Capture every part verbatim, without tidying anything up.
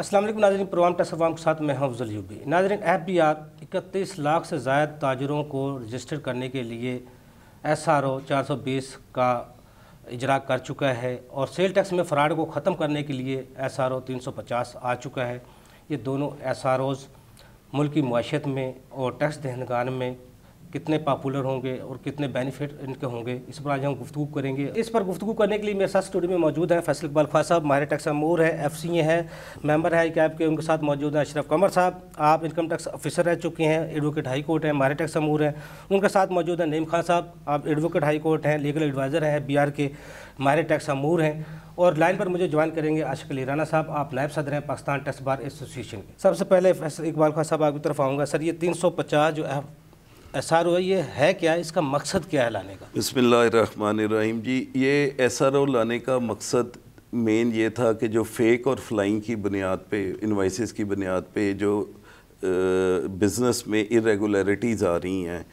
अस्सलाम वालेकुम नाज़रीन, प्रोग्राम टैक्स अवाम के साथ मैं हूं अफजल अयूबी। नाज़रीन, एफ बी आर इकतीस लाख से ज़ायद ताजरों को रजिस्टर करने के लिए एस आर ओ चार सौ बीस का इजरा कर चुका है और सेल टैक्स में फ्राड को ख़त्म करने के लिए एस आर ओ तीन सौ पचास आ चुका है। ये दोनों एस आर ओज़ मुल्क की मुआशत में और टैक्स दहंदगान में कितने पॉपुलर होंगे और कितने बेनिफिट इनके होंगे, इस पर आज हम गुफ्तगू करेंगे। इस पर गुफ्तगू करने के लिए मेरे साथ स्टूडियो में मौजूद हैं फैसल इकबाल खान साहब, माहिर टैक्स अमूर है, एफ सी ए हैं, मेंबर है आई कैप के। उनके साथ मौजूद हैं अशरफ कमर साहब, आप इनकम टैक्स ऑफिसर रह चुके हैं, एडवोकेट हाई कोर्ट हैं, माहिर टैक्स अमूर हैं। उनके साथ मौजूद हैं नीम खान साहब, आप एडवोकेट हाई कोर्ट हैं, लीगल एडवाइज़र हैं, बी आर के माहिर टैक्स अमूर हैं। और लाइन पर मुझे ज्वाइन करेंगे आशिक अली राना साहब, आप नायब सदर हैं पाकिस्तान टैक्स बार एसोसिएशन के। सबसे पहले फैसल इकबाल खान साहब आपकी तरफ आऊँगा। सर, ये तीन सौ पचास जो एस आर ओ ये है क्या, इसका मकसद क्या है लाने का? बिस्मिल्लाहिर्रहमानिर्रहीम जी, ये एस आर ओ लाने का मकसद मेन ये था कि जो फेक और फ्लाइंग की बुनियाद पे, इनवाइसेस की बुनियाद पे जो बिज़नेस में इरेगुलरिटीज़ आ रही हैं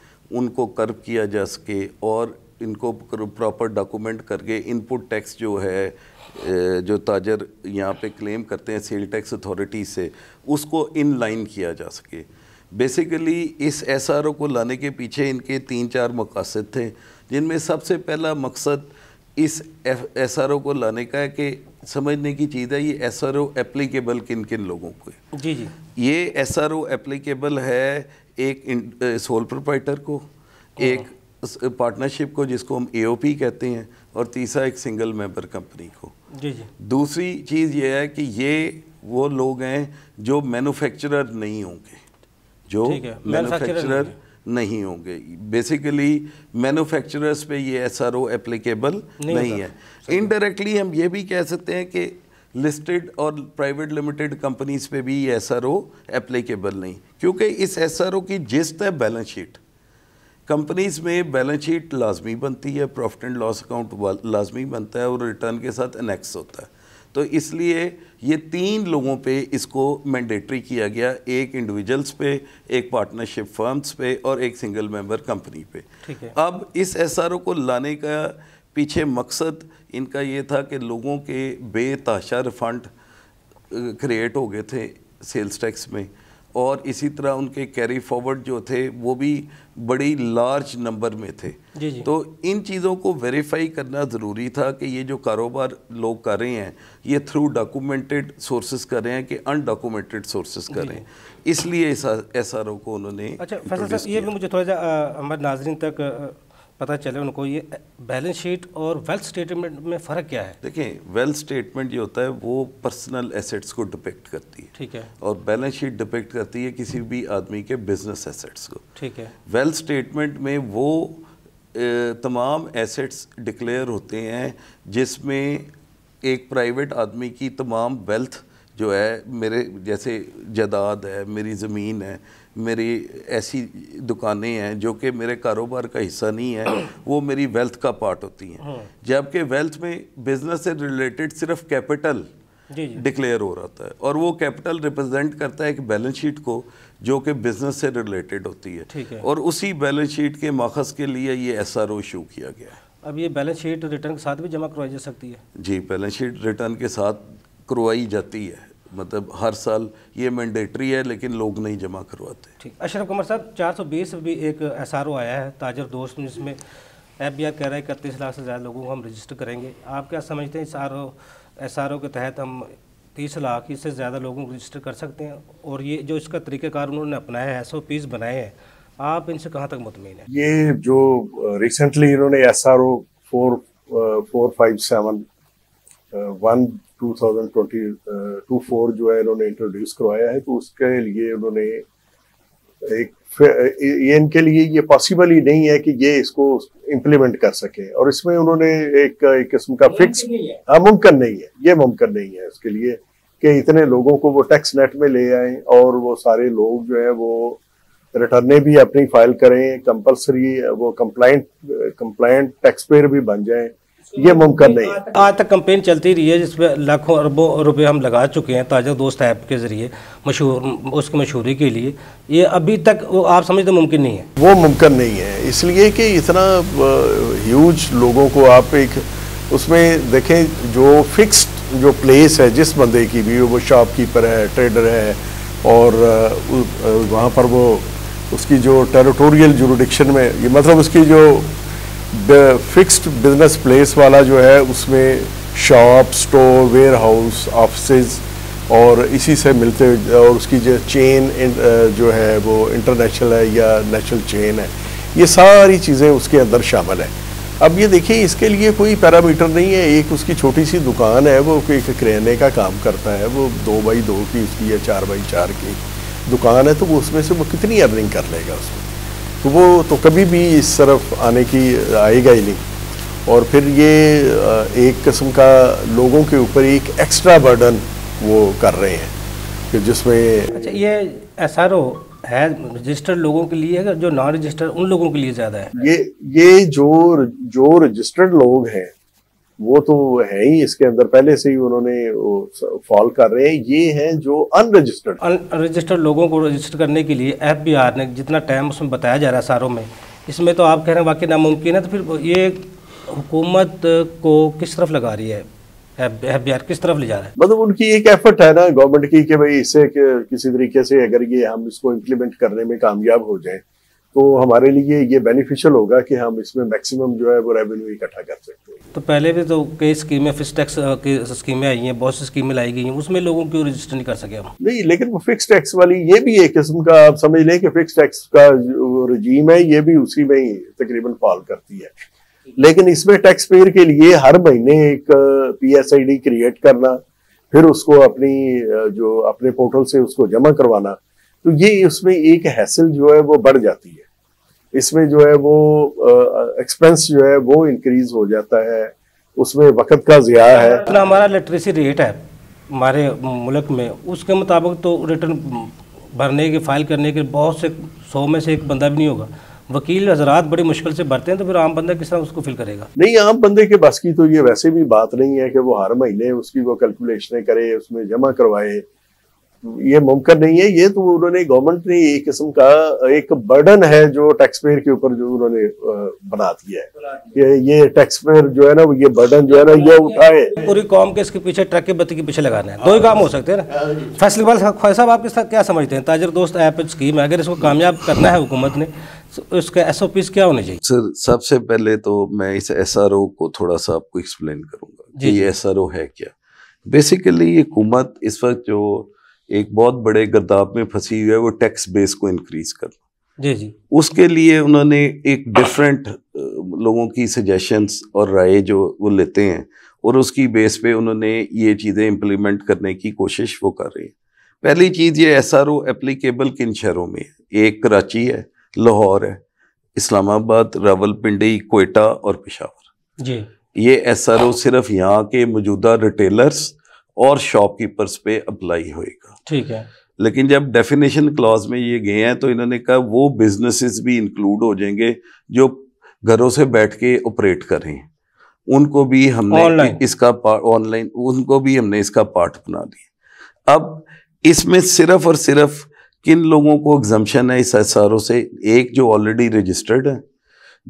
उनको कर्ब किया जा सके और इनको प्रॉपर डॉक्यूमेंट करके इनपुट टैक्स जो है जो ताजर यहाँ पे क्लेम करते हैं सेल टैक्स अथॉरिटी से, उसको इन लाइन किया जा सके। बेसिकली इस एस आर ओ को लाने के पीछे इनके तीन चार मकासद थे, जिनमें सबसे पहला मकसद इस एस आर ओ को लाने का है कि समझने की चीज़ है ये एस आर ओ एप्लीकेबल किन किन लोगों को है। जी जी, ये एस आर ओ एप्लीकेबल है एक सोल प्रोप्राइटर को, एक पार्टनरशिप को जिसको हम ए ओ पी कहते हैं, और तीसरा एक सिंगल मेंबर कंपनी को। जी जी। दूसरी चीज़ ये है कि ये वो लोग हैं जो मैन्युफैक्चरर नहीं होंगे, जो मैन्युफैक्चरर नहीं होंगे। बेसिकली मैन्युफैक्चरर्स पे ये एस आर ओ एप्लीकेबल नहीं है। इनडायरेक्टली हम ये भी कह सकते हैं कि लिस्टेड और प्राइवेट लिमिटेड कंपनीज पे भी ये एस आर ओ एप्लीकेबल नहीं, क्योंकि इस एस आर ओ की जिस्त है बैलेंस शीट। कंपनीज में बैलेंस शीट लाजमी बनती है, प्रॉफिट एंड लॉस अकाउंट लाजमी बनता है और रिटर्न के साथ एनेक्स होता है। तो इसलिए ये तीन लोगों पे इसको मैंडेटरी किया गया, एक इंडिविजुअल्स पे, एक पार्टनरशिप फर्म्स पे और एक सिंगल मेंबर कंपनी पे। ठीक है। अब इस एस आर ओ को लाने का पीछे मकसद इनका ये था कि लोगों के बेताशा रिफंड क्रिएट हो गए थे सेल्स टैक्स में, और इसी तरह उनके कैरी फॉरवर्ड जो थे वो भी बड़ी लार्ज नंबर में थे। जी जी। तो इन चीज़ों को वेरीफाई करना ज़रूरी था कि ये जो कारोबार लोग कर रहे हैं ये थ्रू डॉक्यूमेंटेड सोर्सेज कर रहे हैं कि अनडॉक्यूमेंटेड सोर्सेज कर रहे हैं, इसलिए इस एस आर ओ को उन्होंने। अच्छा फैसल साहब, ये भी मुझे थोड़ा सा हमारे नाज़रीन तक पता चले उनको, ये बैलेंस शीट और वेल्थ स्टेटमेंट में फ़र्क क्या है? देखें, वेल्थ स्टेटमेंट जो होता है वो पर्सनल एसेट्स को डिपिक्ट करती है। ठीक है। और बैलेंस शीट डिपिक्ट करती है किसी भी आदमी के बिजनेस एसेट्स को। ठीक है। वेल्थ स्टेटमेंट में वो ए, तमाम एसेट्स डिक्लेयर होते हैं जिसमें एक प्राइवेट आदमी की तमाम वेल्थ जो है, मेरे जैसे जायदाद है, मेरी ज़मीन है, मेरी ऐसी दुकानें हैं जो कि मेरे कारोबार का हिस्सा नहीं है, वो मेरी वेल्थ का पार्ट होती हैं। जबकि वेल्थ में बिज़नेस से रिलेटेड सिर्फ कैपिटल डिक्लेयर हो रहा है, और वो कैपिटल रिप्रेजेंट करता है एक बैलेंस शीट को जो कि बिज़नेस से रिलेटेड होती है, और उसी बैलेंस शीट के माखज़ के लिए ये एस आर ओ इशू किया गया है। अब ये बैलेंस शीट रिटर्न के साथ भी जमा करवाई जा सकती है? जी, बैलेंस शीट रिटर्न के साथ करवाई जाती है, मतलब हर साल ये मैंडेटरी है, लेकिन लोग नहीं जमा करवाते। ठीक। अशरफ कमर साहब, चार सौ बीस भी एक एस आर ओ आया है ताजर दोस्त, जिसमें एफ बी आर कह रहा है इकतीस लाख से ज़्यादा लोगों को हम रजिस्टर करेंगे। आप क्या समझते हैं, इस R O S R O के तहत हम तीस लाख से ज़्यादा लोगों को रजिस्टर कर सकते हैं? और ये जो इसका तरीक़ाकार उन्होंने अपनाया है, एस ओ पीज़ बनाए हैं, आप इनसे कहाँ तक मुतमिन हैं? ये जो रिसेंटली इन्होंने S R O four four five seven one two thousand twenty two four जो है इन्होंने इंट्रोड्यूस करवाया है, तो उसके लिए उन्होंने एक ये इनके लिए ये पॉसिबल ही नहीं है कि ये इसको इम्प्लीमेंट कर सके, और इसमें उन्होंने एक एक किस्म का फिक्स मुमकिन नहीं है, ये मुमकिन नहीं है उसके लिए कि इतने लोगों को वो टैक्स नेट में ले आए और वो सारे लोग जो है वो रिटर्ने भी अपनी फाइल करें, कंपलसरी वो कंप्लाइंट कंप्लाइंट टैक्स पेयर भी बन जाएं, ये मुमकिन नहीं है। आज तक कंपेन चलती रही है जिसमें लाखों अरबों रुपए हम लगा चुके हैं ताजर दोस्त ऐप के जरिए मशहूर, उसकी मशहूरी के लिए। ये अभी तक वो आप समझते मुमकिन नहीं है? वो मुमकिन नहीं है इसलिए कि इतना ह्यूज लोगों को आप एक उसमें देखें, जो फिक्स्ड जो प्लेस है जिस बंदे की भी, वो शॉपकीपर है, ट्रेडर है, और वहाँ पर वो उसकी जो टेरिटोरियल जुरिडिक्शन में, ये मतलब उसकी जो फिक्स्ड बिजनेस प्लेस वाला जो है उसमें shop, store, warehouse, office और इसी से मिलते, और उसकी जो चेन जो है वो इंटरनेशनल है या नेशनल चेन है, ये सारी चीज़ें उसके अंदर शामिल हैं। अब ये देखिए, इसके लिए कोई पैरामीटर नहीं है। एक उसकी छोटी सी दुकान है, वो एक किराने का काम करता है, वो दो बाई दो की उसकी या चार बाई चार की दुकान है, तो वो उसमें से वो कितनी अर्निंग कर लेगा उसमें, तो वो तो कभी भी इस तरफ आने की आएगा ही नहीं। और फिर ये एक किस्म का लोगों के ऊपर एक एक्स्ट्रा बर्डन वो कर रहे हैं कि जिसमें अच्छा ये एसआरओ है रजिस्टर्ड लोगों के लिए है, जो नॉन रजिस्टर्ड उन लोगों के लिए ज़्यादा है। ये ये जो जो रजिस्टर्ड लोग हैं वो तो है ही इसके अंदर, पहले से ही उन्होंने फॉल कर रहे हैं। ये हैं जो अनरजिस्टर्ड, अनरजिस्टर्ड लोगों को रजिस्टर करने के लिए एफबीआर ने जितना टाइम उसमें बताया जा रहा है सारों में, इसमें तो आप कह रहे हैं वाकई नामुमकिन है। तो फिर ये हुकूमत को किस तरफ लगा रही है, एफबीआर किस तरफ ले जा रहा है? मतलब उनकी एक एफर्ट है ना गवर्नमेंट की कि भाई इससे किसी तरीके से अगर ये हम इसको इम्प्लीमेंट करने में कामयाब हो जाएं तो हमारे लिए ये बेनिफिशियल होगा कि हम इसमें मैक्सिमम जो है वो रेवेन्यू इकट्ठा कर सकते हैं। तो पहले भी तो कई स्कीमें, फिक्स टैक्स की स्कीमें आई हैं, बहुत सी स्कीमें लाई गई हैं, उसमें लोगों को रजिस्टर नहीं कर सके हम नहीं, लेकिन वो फिक्स टैक्स वाली ये भी एक किस्म का आप समझ लें कि फिक्स टैक्स का रजीम है, ये भी उसी में ही तकरीबन फॉल करती है। लेकिन इसमें टैक्स पेयर के लिए हर महीने एक पीएसआईडी क्रिएट करना, फिर उसको अपनी जो अपने पोर्टल से उसको जमा करवाना, तो ये उसमें एक हैसल जो है वो बढ़ जाती है। इसमें जो है वो एक्सपेंस जो है वो इंक्रीज हो जाता है, उसमें वक्त का ज़िया है। अपना हमारा लिटरेसी रेट है हमारे मुल्क में, उसके मुताबिक तो रिटर्न भरने के, फाइल करने के बहुत से सौ में से एक बंदा भी नहीं होगा। वकील हजरात बड़ी मुश्किल से भरते हैं, तो फिर आम बंदा किस तरह उसको फिल करेगा? नहीं, आम बंदे के बस की तो ये वैसे भी बात नहीं है कि वो हर महीने उसकी वो कैलकुलेशन करे, उसमें जमा करवाए, ये मुमकिन नहीं है। ये तो उन्होंने गवर्नमेंट ने एक किस्म का एक बर्डन है जो टैक्स पेयर के ऊपर जो उन्होंने बना दिया है कि ये टैक्स पेयर जो है ना ये बर्डन जो है ना ये उठाए, पूरी कौम के इसके पीछे, ट्रक के बत्ती के पीछे लगाना है। दो ही काम हो सकते हैं ना। फैसल इकबाल खान साहब, आप किस क्या समझते हैं? ताजर दोस्त ऐप स्कीम है, अगर इसको कामयाब करना है हुकूमत ने, उसका एसओपीस क्या होने चाहिए? सर, सबसे पहले तो मैं इस एसआरओ को थोड़ा सा आपको एक्सप्लेन करूंगा कि ये एसआरओ है क्या। बेसिकली ये हुकूमत इस वक्त जो एक बहुत बड़े गर्दाब में फंसी हुई है वो टैक्स बेस को इंक्रीज करना, जी जी, उसके लिए उन्होंने एक डिफरेंट लोगों की सजेशंस और राय जो वो लेते हैं और उसकी बेस पे उन्होंने ये चीज़ें इम्प्लीमेंट करने की कोशिश वो कर रही है। पहली चीज़, ये एसआरओ एप्लीकेबल किन शहरों में है? एक कराची है, लाहौर है, इस्लामाबाद, रावलपिंडी, कोयटा और पेशावर जी। ये एसआरओ सिर्फ यहाँ के मौजूदा रिटेलर्स और शॉपकीपर्स पे अप्लाई होएगा, ठीक है। लेकिन जब डेफिनेशन क्लॉज में ये गए हैं तो इन्होंने कहा वो बिजनेसेस भी इंक्लूड हो जाएंगे जो घरों से बैठ के ऑपरेट करें, उनको भी हमने इसका ऑनलाइन उनको भी हमने इसका पार्ट बना दिया। अब इसमें सिर्फ और सिर्फ किन लोगों को एग्जम्पशन है इस एसआरओ से? एक जो ऑलरेडी रजिस्टर्ड है,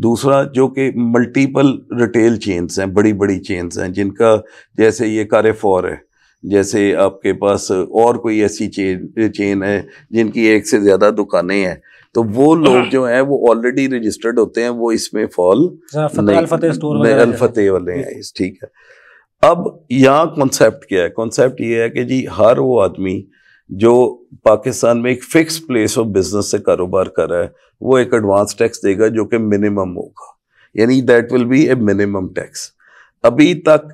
दूसरा जो कि मल्टीपल रिटेल चेन्स हैं, बड़ी बड़ी चेन्स हैं जिनका, जैसे ये कारेफोर है, जैसे आपके पास और कोई ऐसी चेन चेन है जिनकी एक से ज़्यादा दुकानें हैं, तो वो लोग जो हैं वो ऑलरेडी रजिस्टर्ड होते हैं, वो इसमें फॉल अलफतेह वाले हैं, ठीक है। अब यहाँ कॉन्सेप्ट क्या है? कॉन्सेप्ट ये है कि जी हर वो आदमी जो पाकिस्तान में एक फिक्स प्लेस ऑफ बिजनेस से कारोबार कर रहा है वो एक एडवांस टैक्स देगा जो कि मिनिमम होगा, यानी that will be a minimum tax. अभी तक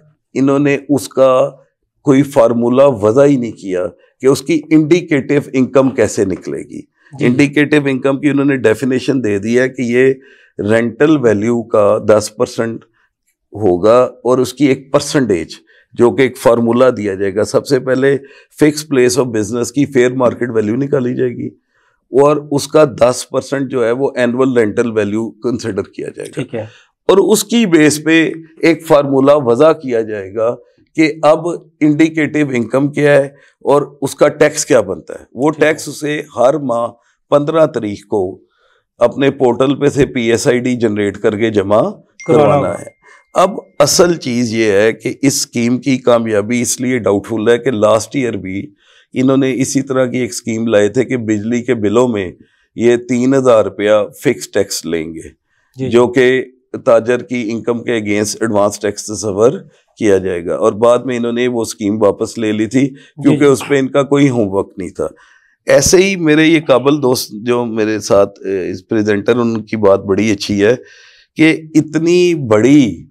इन्होंने उसका कोई फार्मूला वजह ही नहीं किया कि उसकी इंडिकेटिव इनकम कैसे निकलेगी। इंडिकेटिव इनकम की उन्होंने डेफिनेशन दे दी है कि ये रेंटल वैल्यू का दस परसेंट होगा और उसकी एक परसेंटेज जो कि एक फार्मूला दिया जाएगा। सबसे पहले फिक्स प्लेस ऑफ बिजनेस की फेयर मार्केट वैल्यू निकाली जाएगी और उसका दस परसेंट जो है वो एनुअल रेंटल वैल्यू कंसिडर किया जाएगा, ठीक है। और उसकी बेस पे एक फार्मूला वजह किया जाएगा कि अब इंडिकेटिव इनकम क्या है और उसका टैक्स क्या बनता है। वो टैक्स उसे हर माह पंद्रह तारीख को अपने पोर्टल पे से P S I D generate करके जमा करवाना है। अब असल चीज़ ये है कि इस स्कीम की कामयाबी इसलिए डाउटफुल है कि लास्ट ईयर भी इन्होंने इसी तरह की एक स्कीम लाए थे कि बिजली के बिलों में ये तीन हज़ार रुपया फिक्स टैक्स लेंगे जो कि ताजर की इनकम के अगेंस्ट एडवांस टैक्स सफ़र किया जाएगा, और बाद में इन्होंने वो स्कीम वापस ले ली थी क्योंकि उस पर इनका कोई होमवर्क नहीं था। ऐसे ही मेरे ये काबिल दोस्त जो मेरे साथ इस प्रेजेंटर, उनकी बात बड़ी अच्छी है कि इतनी बड़ी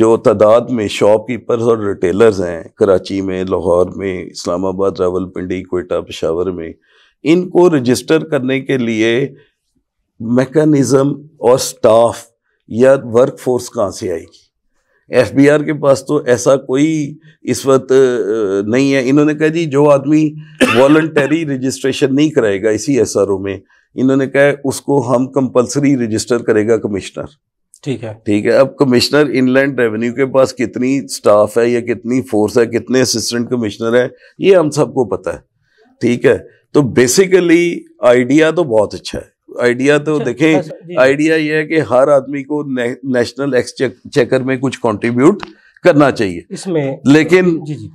जो तादाद में शॉपकीपर्स और रिटेलर्स हैं कराची में, लाहौर में, इस्लामाबाद, रावलपिंडी, कोयटा, पेशावर में, इनको रजिस्टर करने के लिए मैकेनिज़्म और स्टाफ या वर्कफोर्स कहाँ से आएगी? एफ बी आर के पास तो ऐसा कोई इस वक्त नहीं है। इन्होंने कहा जी जो आदमी वॉलंटरी रजिस्ट्रेशन नहीं कराएगा इसी एस आर ओ में, इन्होंने कहा उसको हम कंपलसरी रजिस्टर करेगा कमिश्नर। ठीक है ठीक है अब कमिश्नर इनलैंड रेवेन्यू के पास कितनी स्टाफ है या कितनी फोर्स है, कितने असिस्टेंट कमिश्नर है, ये हम सबको पता है। ठीक है, तो बेसिकली आइडिया तो बहुत अच्छा है। आइडिया तो देखें, आइडिया ये है कि हर आदमी को ने, नेशनल एक्सचेकर में कुछ कंट्रीब्यूट करना चाहिए इसमें। लेकिन जी जी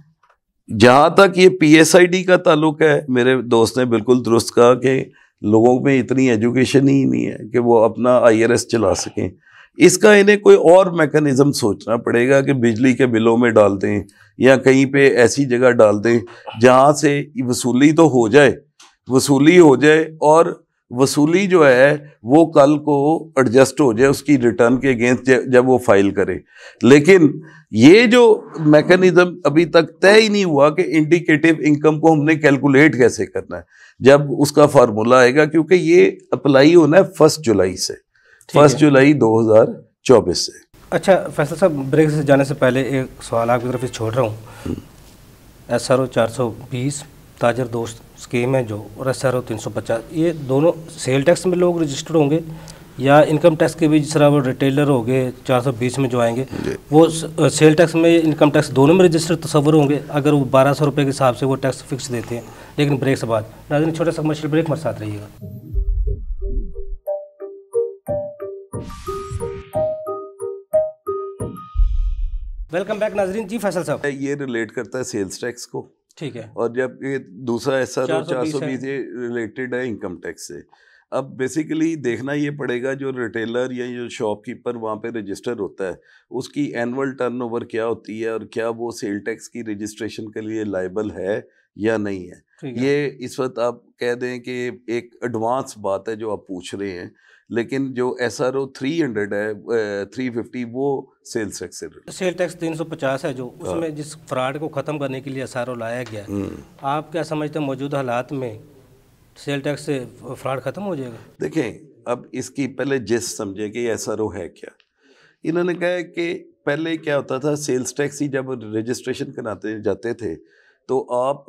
जहां तक ये पी एस आई डी का ताल्लुक है, मेरे दोस्त ने बिल्कुल दुरुस्त कहा कि लोगों में इतनी एजुकेशन ही नहीं है कि वो अपना आई आर एस चला सकें। इसका इन्हें कोई और मैकेनिज्म सोचना पड़ेगा कि बिजली के बिलों में डाल दें या कहीं पे ऐसी जगह डाल दें जहाँ से वसूली तो हो जाए, वसूली हो जाए और वसूली जो है वो कल को एडजस्ट हो जाए उसकी रिटर्न के अगेंस्ट जब वो फाइल करे। लेकिन ये जो मैकेनिज्म अभी तक तय ही नहीं हुआ कि इंडिकेटिव इनकम को हमने कैलकुलेट कैसे करना है, जब उसका फार्मूला आएगा, क्योंकि ये अप्लाई होना है फर्स्ट जुलाई से, फर्स्ट जुलाई दो हज़ार चौबीस से। अच्छा फैसल साहब, ब्रेक से जाने से पहले एक सवाल आपकी तरफ से छोड़ रहा हूँ। एस आर ओ चार सौ बीस ताजर दोस्त स्कीम है जो, और एस आर ओ तीन सौ पचास, ये दोनों सेल टैक्स में लोग रजिस्टर्ड होंगे या इनकम टैक्स के भी, जिस तरह वो रिटेलर हो गए चार सौ बीस में जो आएंगे वो सेल टैक्स में इनकम टैक्स दोनों में रजिस्टर्ड तस्वर होंगे अगर वो बारह सौ रुपये के हिसाब से वो टैक्स फिक्स देते हैं। लेकिन ब्रेक से बाद नाज़रीन, छोटा सा कमर्शियल ब्रेक, मेरे साथ रहिएगा। वेलकम बैक नाजरीन। जी फैसल साहब, ये रिलेट करता है सेल्स टैक्स को, ठीक है, और जब ये दूसरा एस आर ओ चार सौ बीस ये रिलेटेड है इनकम टैक्स से। अब बेसिकली देखना ये पड़ेगा जो रिटेलर या जो शॉपकीपर वहाँ पे रजिस्टर होता है उसकी एनुअल टर्नओवर क्या होती है और क्या वो सेल टैक्स की रजिस्ट्रेशन के लिए लायबल है या नहीं है। ये इस वक्त आप कह दें कि एक एडवांस बात है जो आप पूछ रहे हैं, लेकिन जो एस आर ओ तीन सौ है, तीन सौ पचास, वो सेल्स टैक्स सेल टैक्स तीन सौ पचास है जो, उसमें जिस फ्रॉड को ख़त्म करने के लिए एस आर ओ लाया गया, आप क्या समझते हैं मौजूदा हालात में सेल टैक्स से फ्रॉड ख़त्म हो जाएगा? देखें, अब इसकी पहले जिस समझे कि एस आर ओ है क्या। इन्होंने कहा कि पहले क्या होता था, सेल्स टैक्स ही जब रजिस्ट्रेशन कराते जाते थे तो आप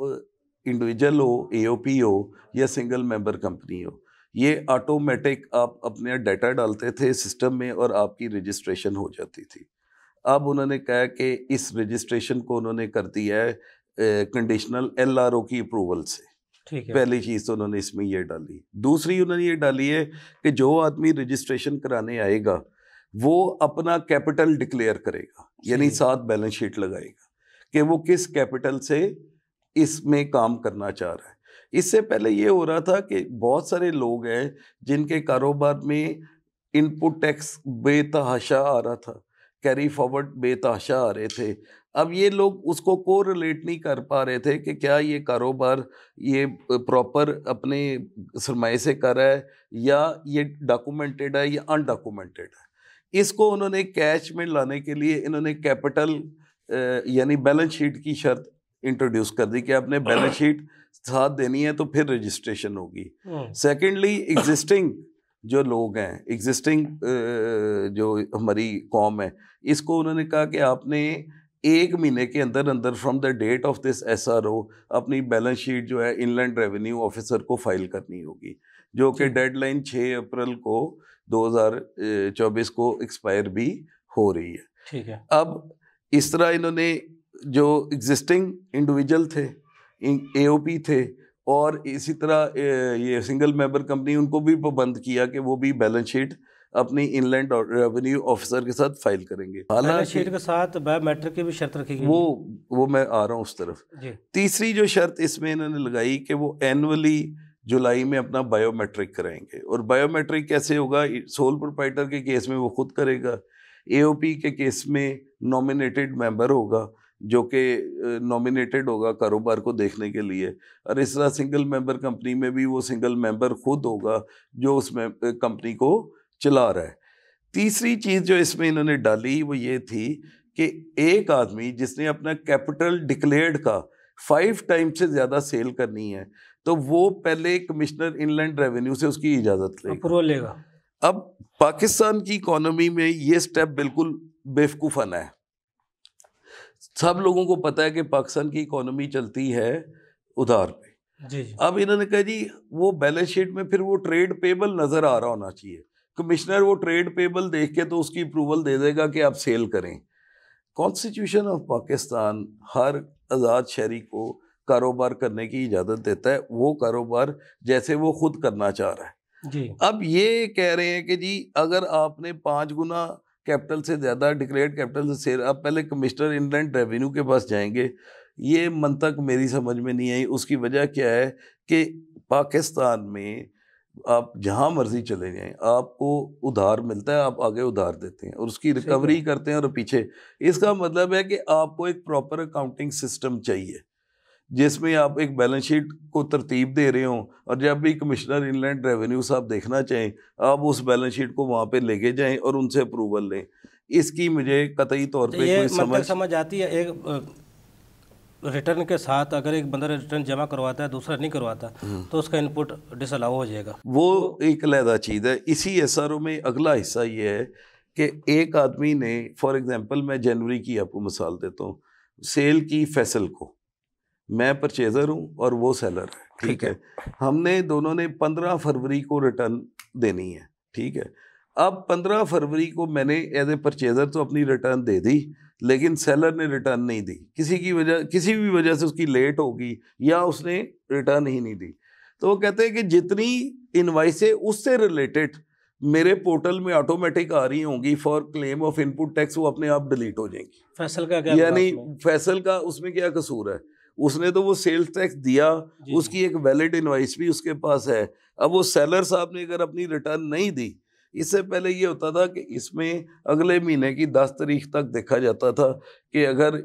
इंडिविजुअल हो, ए ओ पी हो या सिंगल मेंबर कंपनी हो, ये ऑटोमेटिक आप अपने डाटा डालते थे सिस्टम में और आपकी रजिस्ट्रेशन हो जाती थी। अब उन्होंने कहा कि इस रजिस्ट्रेशन को उन्होंने कर दिया है कंडीशनल एल आर ओ की अप्रूवल से। ठीक है, पहली चीज़ तो उन्होंने इसमें ये डाली। दूसरी उन्होंने ये डाली है कि जो आदमी रजिस्ट्रेशन कराने आएगा वो अपना कैपिटल डिक्लेयर करेगा, यानी साथ बैलेंस शीट लगाएगा कि वो किस कैपिटल से इसमें काम करना चाह रहा है। इससे पहले ये हो रहा था कि बहुत सारे लोग हैं जिनके कारोबार में इनपुट टैक्स बेतहाशा आ रहा था, कैरी फॉरवर्ड बेतहाशा आ रहे थे। अब ये लोग उसको कोरिलेट नहीं कर पा रहे थे कि क्या ये कारोबार ये प्रॉपर अपने सरमाए से कर रहा है या ये डॉक्यूमेंटेड है या अनडॉक्यूमेंटेड है। इसको उन्होंने कैश में लाने के लिए इन्होंने कैपिटल यानी बैलेंस शीट की शर्त इंट्रोड्यूस कर दी कि आपने बैलेंस शीट साथ देनी है तो फिर रजिस्ट्रेशन होगी। सेकेंडली, एग्जिस्टिंग जो लोग हैं, एग्जिस्टिंग जो हमारी कॉम है, इसको उन्होंने कहा कि आपने एक महीने के अंदर अंदर from the date of this S R O अपनी बैलेंस शीट जो है इनलैंड रेवेन्यू ऑफिसर को फाइल करनी होगी, जो कि डेडलाइन छह अप्रैल को दो हज़ार चौबीस को एक्सपायर भी हो रही है। ठीक है, अब इस तरह इन्होंने जो एग्जिस्टिंग इंडिविजुअल थे, ए ओ पी थे और इसी तरह ये सिंगल मेंबर कंपनी, उनको भी पाबंद किया कि वो भी बैलेंस शीट अपनी इनलैंड रेवेन्यू ऑफिसर के साथ फाइल करेंगे। हालांकि के साथ बायोमेट्रिक की भी शर्त रखी गई, वो वो मैं आ रहा हूँ उस तरफ। तीसरी जो शर्त इसमें इन्होंने लगाई कि वो एनुअली जुलाई में अपना बायोमेट्रिक कराएंगे, और बायोमेट्रिक कैसे होगा, सोल प्रोप्राइटर के केस में वो खुद करेगा, एओपी के केस में नॉमिनेटेड मेंबर होगा जो कि नॉमिनेटेड होगा कारोबार को देखने के लिए, और इस तरह सिंगल मेंबर कंपनी में भी वो सिंगल मेंबर खुद होगा जो उस कंपनी को चला रहा है। तीसरी चीज़ जो इसमें इन्होंने डाली वो ये थी कि एक आदमी जिसने अपना कैपिटल डिक्लेयर्ड का फाइव टाइम से ज़्यादा सेल करनी है तो वो पहले कमिश्नर इनलैंड रेवेन्यू से उसकी इजाज़त लेगा लेगा अब पाकिस्तान की इकोनॉमी में ये स्टेप बिल्कुल बेवकूफ़ाना है। सब लोगों को पता है कि पाकिस्तान की इकोनॉमी चलती है उधार पे। जी जी। अब इन्होंने कहा जी वो बैलेंस शीट में फिर वो ट्रेड पेबल नज़र आ रहा होना चाहिए, कमिश्नर वो ट्रेड पेबल देख के तो उसकी अप्रूवल दे देगा कि आप सेल करें। कॉन्स्टिट्यूशन ऑफ पाकिस्तान हर आज़ाद शहरी को कारोबार करने की इजाज़त देता है, वो कारोबार जैसे वो खुद करना चाह रहा है जी। अब ये कह रहे हैं कि जी अगर आपने पाँच गुना कैपिटल से ज़्यादा डिक्लेयर्ड कैपिटल से सेल, आप पहले कमिश्नर इनलैंड रेवेन्यू के पास जाएंगे, ये मंतक मेरी समझ में नहीं आई। उसकी वजह क्या है कि पाकिस्तान में आप जहाँ मर्जी चले जाएं आपको उधार मिलता है, आप आगे उधार देते हैं और उसकी रिकवरी करते हैं और पीछे। इसका मतलब है कि आपको एक प्रॉपर अकाउंटिंग सिस्टम चाहिए जिसमें आप एक बैलेंस शीट को तरतीब दे रहे हों, और जब भी कमिश्नर इनलैंड रेवेन्यू साहब देखना चाहें आप उस बैलेंस शीट को वहाँ पे लेके जाएं और उनसे अप्रूवल लें। इसकी मुझे कतई तौर पे कोई समझ समझ आती है। एक रिटर्न के साथ अगर एक बंदा रिटर्न जमा करवाता है दूसरा नहीं करवाता तो उसका इनपुट डिसअलाउ हो जाएगा, वो एक अलग चीज़ है। इसी एस आर ओ में अगला हिस्सा ये है कि एक आदमी ने, फॉर एग्ज़ाम्पल मैं जनवरी की आपको मिसाल देता हूँ, सेल की फैसल को, मैं परचेजर हूँ और वो सेलर है, ठीक है, हमने दोनों ने पंद्रह फरवरी को रिटर्न देनी है, ठीक है। अब पंद्रह फरवरी को मैंने एज ए परचेजर तो अपनी रिटर्न दे दी लेकिन सेलर ने रिटर्न नहीं दी, किसी की वजह किसी भी वजह से उसकी लेट होगी या उसने रिटर्न ही नहीं दी, तो वो कहते हैं कि जितनी इनवाइसें उससे रिलेटेड मेरे पोर्टल में ऑटोमेटिक आ रही होंगी for claim of input tax, वो अपने आप डिलीट हो जाएंगी। फैसल का क्या, यानी फैसल का उसमें क्या कसूर है, उसने तो वो सेल्स टैक्स दिया, उसकी एक वैलिड इनवाइस भी उसके पास है। अब वो सेलर साहब ने अगर अपनी रिटर्न नहीं दी, इससे पहले ये होता था कि इसमें अगले महीने की दस तारीख तक देखा जाता था कि अगर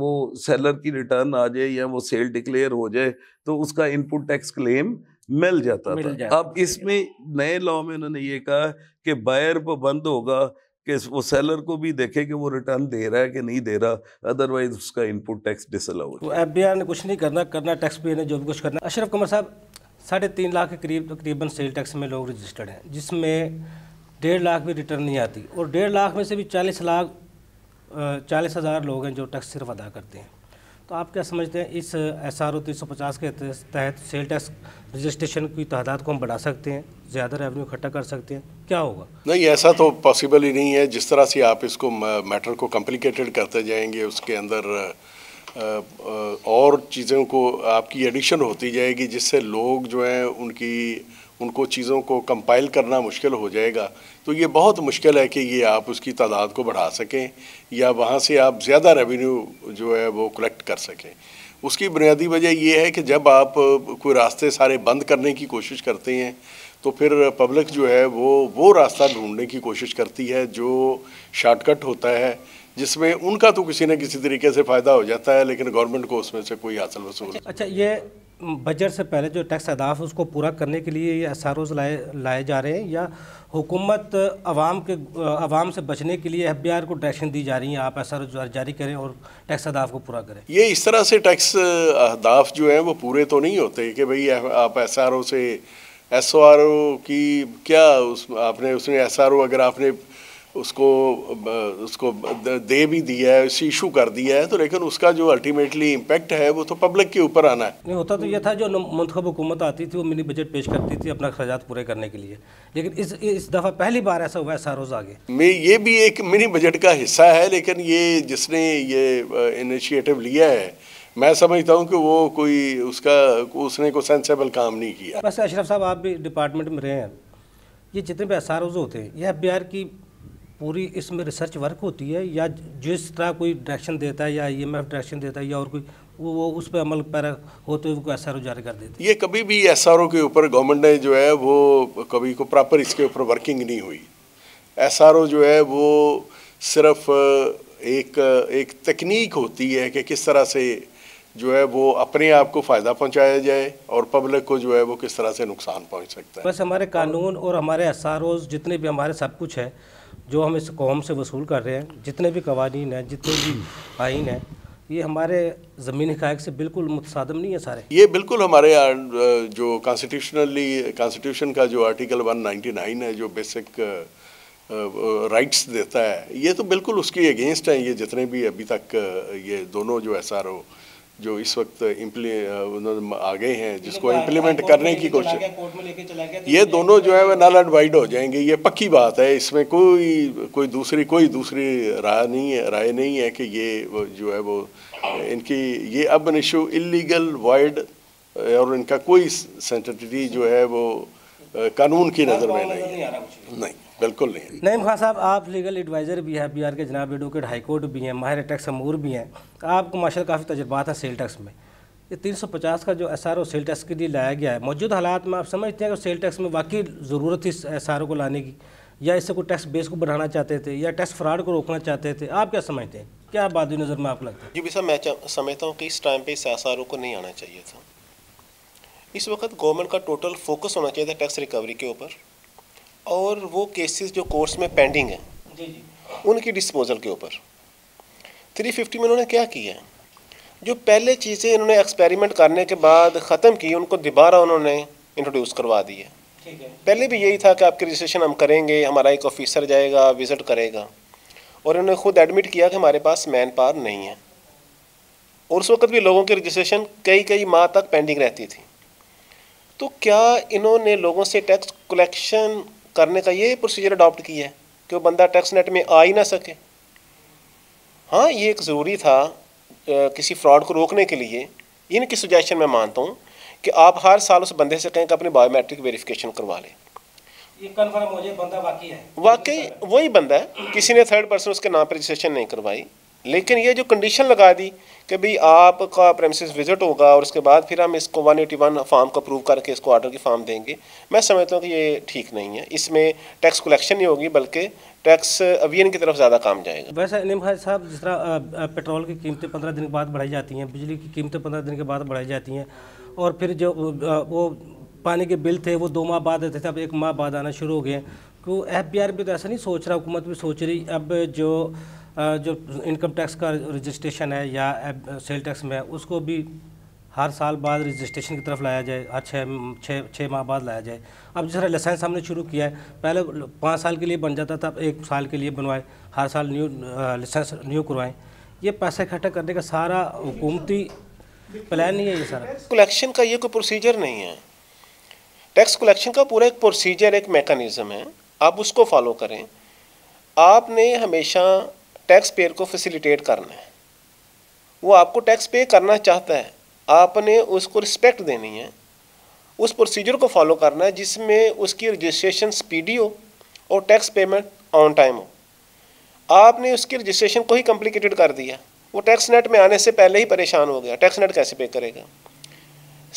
वो सेलर की रिटर्न आ जाए या वो सेल डिक्लेयर हो जाए तो उसका इनपुट टैक्स क्लेम मिल जाता मिल था। अब इसमें नए लॉ में उन्होंने ये कहा कि बायर पर बंद होगा कि वो सेलर को भी देखे कि वो रिटर्न दे रहा है कि नहीं दे रहा, अदरवाइज उसका इनपुट टैक्स डिसअलाउ। तो एफबीआर ने कुछ नहीं करना करना टैक्स पेयर ने जो भी कुछ करना। अशरफ कमर साहब, साढ़े तीन लाख के करीब तकरीबन सेल टैक्स में लोग रजिस्टर्ड हैं जिसमें डेढ़ लाख भी रिटर्न नहीं आती, और डेढ़ लाख में से भी चालीस लाख चालीस हज़ार लोग हैं जो टैक्स सिर्फ अदा करते हैं। तो आप क्या समझते हैं इस एस आर ओ तीन सौ पचास के तहत सेल टैक्स रजिस्ट्रेशन की तादाद को हम बढ़ा सकते हैं, ज़्यादा रेवेन्यू इकट्ठा कर सकते हैं, क्या होगा? नहीं, ऐसा तो पॉसिबल ही नहीं है। जिस तरह से आप इसको मैटर को कॉम्प्लिकेटेड करते जाएंगे उसके अंदर और चीज़ों को आपकी एडिक्शन होती जाएगी जिससे लोग जो हैं उनकी उनको चीज़ों को कंपाइल करना मुश्किल हो जाएगा। तो ये बहुत मुश्किल है कि ये आप उसकी तादाद को बढ़ा सकें या वहाँ से आप ज़्यादा रेवेन्यू जो है वो कलेक्ट कर सकें। उसकी बुनियादी वजह ये है कि जब आप कोई रास्ते सारे बंद करने की कोशिश करते हैं तो फिर पब्लिक जो है वो वो रास्ता ढूंढने की कोशिश करती है जो शॉर्टकट होता है, जिसमें उनका तो किसी न किसी तरीके से फ़ायदा हो जाता है लेकिन गवर्नमेंट को उसमें से कोई हासिल वसूल। अच्छा, ये बजट से पहले जो टैक्स अदाफ उसको पूरा करने के लिए ये एस आर ओज़ लाए लाए जा रहे हैं या हुकूमत आवाम के आवाम से बचने के लिए एफ बी आर को डायरेक्शन दी जा रही है आप एस आर ओ जारी करें और टैक्स अदाफ को पूरा करें? ये इस तरह से टैक्स अहदाफ जो हैं वो पूरे तो नहीं होते कि भाई आप एस आर ओ से एस आर ओ की क्या उस आपने उसमें एस आर ओ अगर आपने उसको उसको दे भी दिया है, उसी इशू कर दिया है तो, लेकिन उसका जो अल्टीमेटली इम्पैक्ट है वो तो पब्लिक के ऊपर आना है। नहीं होता तो ये था जो मुंतखब हुकूमत आती थी वो मिनी बजट पेश करती थी अपना खर्चात पूरे करने के लिए, लेकिन इस इस दफ़ा पहली बार ऐसा हुआ है एस आर ओ आगे में। ये भी एक मिनी बजट का हिस्सा है लेकिन ये जिसने ये इनिशिएटिव लिया है मैं समझता हूँ कि वो कोई उसका उसने कोई सेंसेबल काम नहीं किया। वैसे अशरफ साहब, आप भी डिपार्टमेंट में रहे हैं, ये जितने भी एसआरओज़ होते हैं, ये एफबीआर की पूरी इसमें रिसर्च वर्क होती है, या जिस तरह कोई डायरेक्शन देता है या आईएमएफ डायरेक्शन देता है या और कोई वो वो उस पर अमल पैरा होते हुए एसआरओ जारी कर देते हैं। ये कभी भी एसआरओ के ऊपर गवर्नमेंट ने जो है वो कभी को प्रॉपर इसके ऊपर वर्किंग नहीं हुई। एसआरओ जो है वो सिर्फ एक एक तकनीक होती है कि किस तरह से जो है वो अपने आप को फ़ायदा पहुंचाया जाए और पब्लिक को जो है वो किस तरह से नुकसान पहुंच सकता है। बस हमारे कानून और हमारे एसआरओज़ जितने भी हमारे सब कुछ है जो हम इस कौम से वसूल कर रहे हैं, जितने भी कवानीन हैं, जितने भी आइन हैं, ये हमारे ज़मीनी हक़ाक़ से बिल्कुल मुतसादम नहीं है सारे। ये बिल्कुल हमारे जो कॉन्स्टिट्यूशनली कॉन्स्टिट्यूशन का जो आर्टिकल वन नाइन्टी नाइन है जो बेसिक राइट्स देता है, ये तो बिल्कुल उसकी अगेंस्ट हैं। ये जितने भी अभी तक ये दोनों जो एसआरओ जो इस वक्त इम्प्ली आ गए हैं जिसको इम्प्लीमेंट करने की कोशिश, ये दोनों जो है वह नल एंड वाइड हो जाएंगे। ये पक्की बात है, इसमें कोई कोई दूसरी कोई दूसरी राय नहीं है राय नहीं है कि ये जो है वो इनकी ये अब निशु इलीगल वाइड और इनका कोई सेंसिटिविटी जो है वो कानून की नज़र में नहीं है, नहीं बिल्कुल नहीं। नईम खान साहब, आप लीगल एडवाइज़र भी हैं, बिहार के जनाब एडवोकेट हाई कोर्ट भी हैं, माहिर टैक्स अमूर भी हैं, आपको माशाल्लाह काफ़ी तजुर्बात है सेल टैक्स में। ये तीन सौ पचास का जो एसआरओ सेल टैक्स के लिए लाया गया है, मौजूदा हालात में आप समझते हैं कि सेल टैक्स में वाकई ज़रूरत थी एसआरओ को लाने की, या इससे कोई टैक्स बेस को बढ़ाना चाहते थे या टैक्स फ्रॉड को रोकना चाहते थे? आप क्या समझते हैं, क्या बात नज़र में आप लगता है? जी भी साहब, मैं समझता हूँ कि इस टाइम पर इस एसआरओ को नहीं आना चाहिए था। इस वक्त गवर्नमेंट का टोटल फोकस होना चाहिए था टैक्स रिकवरी के ऊपर और वो केसेस जो कोर्ट्स में पेंडिंग हैं उनकी डिस्पोजल के ऊपर। तीन सौ पचास में उन्होंने क्या किया, जो पहले चीज़ें इन्होंने एक्सपेरिमेंट करने के बाद ख़त्म की, उनको दोबारा उन्होंने इंट्रोड्यूस करवा दिया। पहले भी यही था कि आपके रजिस्ट्रेशन हम करेंगे, हमारा एक ऑफिसर जाएगा विज़िट करेगा, और इन्होंने खुद एडमिट किया कि हमारे पास मैन पावर नहीं है, और उस वक्त भी लोगों की रजिस्ट्रेशन कई कई माह तक पेंडिंग रहती थी। तो क्या इन्होंने लोगों से टैक्स कलेक्शन करने का ये प्रोसीजर अडॉप्ट किया है कि वो बंदा टैक्स नेट में आ ही ना सके? हाँ, ये एक ज़रूरी था किसी फ्रॉड को रोकने के लिए। इनकी सुजेशन मैं मानता हूँ कि आप हर साल उस बंदे से कहें कि अपनी बायोमेट्रिक वेरिफिकेशन करवा लें, ये कन्फर्म हो जाए बंदा वाकई है, वाकई वही बंदा है। किसी ने थर्ड पर्सन उसके नाम पर रजिस्ट्रेशन नहीं करवाई, लेकिन ये जो कंडीशन लगा दी कि भाई आपका प्रेमिसेस विजिट होगा और उसके बाद फिर हम इसको एक सौ इक्यावन फार्म को अप्रूव करके इसको ऑर्डर की फार्म देंगे, मैं समझता हूँ कि ये ठीक नहीं है। इसमें टैक्स कलेक्शन नहीं होगी बल्कि टैक्स अवियन की तरफ ज़्यादा काम जाएगा। वैसे नीम खान साहब, जिस तरह पेट्रोल की कीमतें पंद्रह दिन के बाद बढ़ाई जाती हैं, बिजली की कीमतें पंद्रह दिन के बाद बढ़ाई जाती हैं, और फिर जो वो पानी के बिल थे वो दो माह बाद आते थे, अब एक माह बाद आना शुरू हो गए। क्यों एफ बी आर भी तो ऐसा नहीं सोच रहा, हुकूमत भी सोच रही, अब जो जो इनकम टैक्स का रजिस्ट्रेशन है या सेल टैक्स में, उसको भी हर साल बाद रजिस्ट्रेशन की तरफ लाया जाए, हर छः छः छः माह बाद लाया जाए। अब जिस तरह लाइसेंस हमने शुरू किया है, पहले पाँच साल के लिए बन जाता था, अब एक साल के लिए बनवाएं, हर साल न्यू लाइसेंस न्यू करवाएं। ये पैसा इकट्ठा करने का सारा हुकूमती प्लान ही है। ये सारा कलेक्शन का ये कोई प्रोसीजर नहीं है, टैक्स कलेक्शन का पूरा एक प्रोसीजर, एक मेकानिज़म है, आप उसको फॉलो करें। आपने हमेशा टैक्स पेयर को फैसिलिटेट करना है, वो आपको टैक्स पे करना चाहता है, आपने उसको रिस्पेक्ट देनी है, उस प्रोसीजर को फॉलो करना है जिसमें उसकी रजिस्ट्रेशन स्पीडी हो और टैक्स पेमेंट ऑन टाइम हो। आपने उसकी रजिस्ट्रेशन को ही कॉम्प्लिकेटेड कर दिया, वो टैक्स नेट में आने से पहले ही परेशान हो गया, टैक्स नेट कैसे पे करेगा।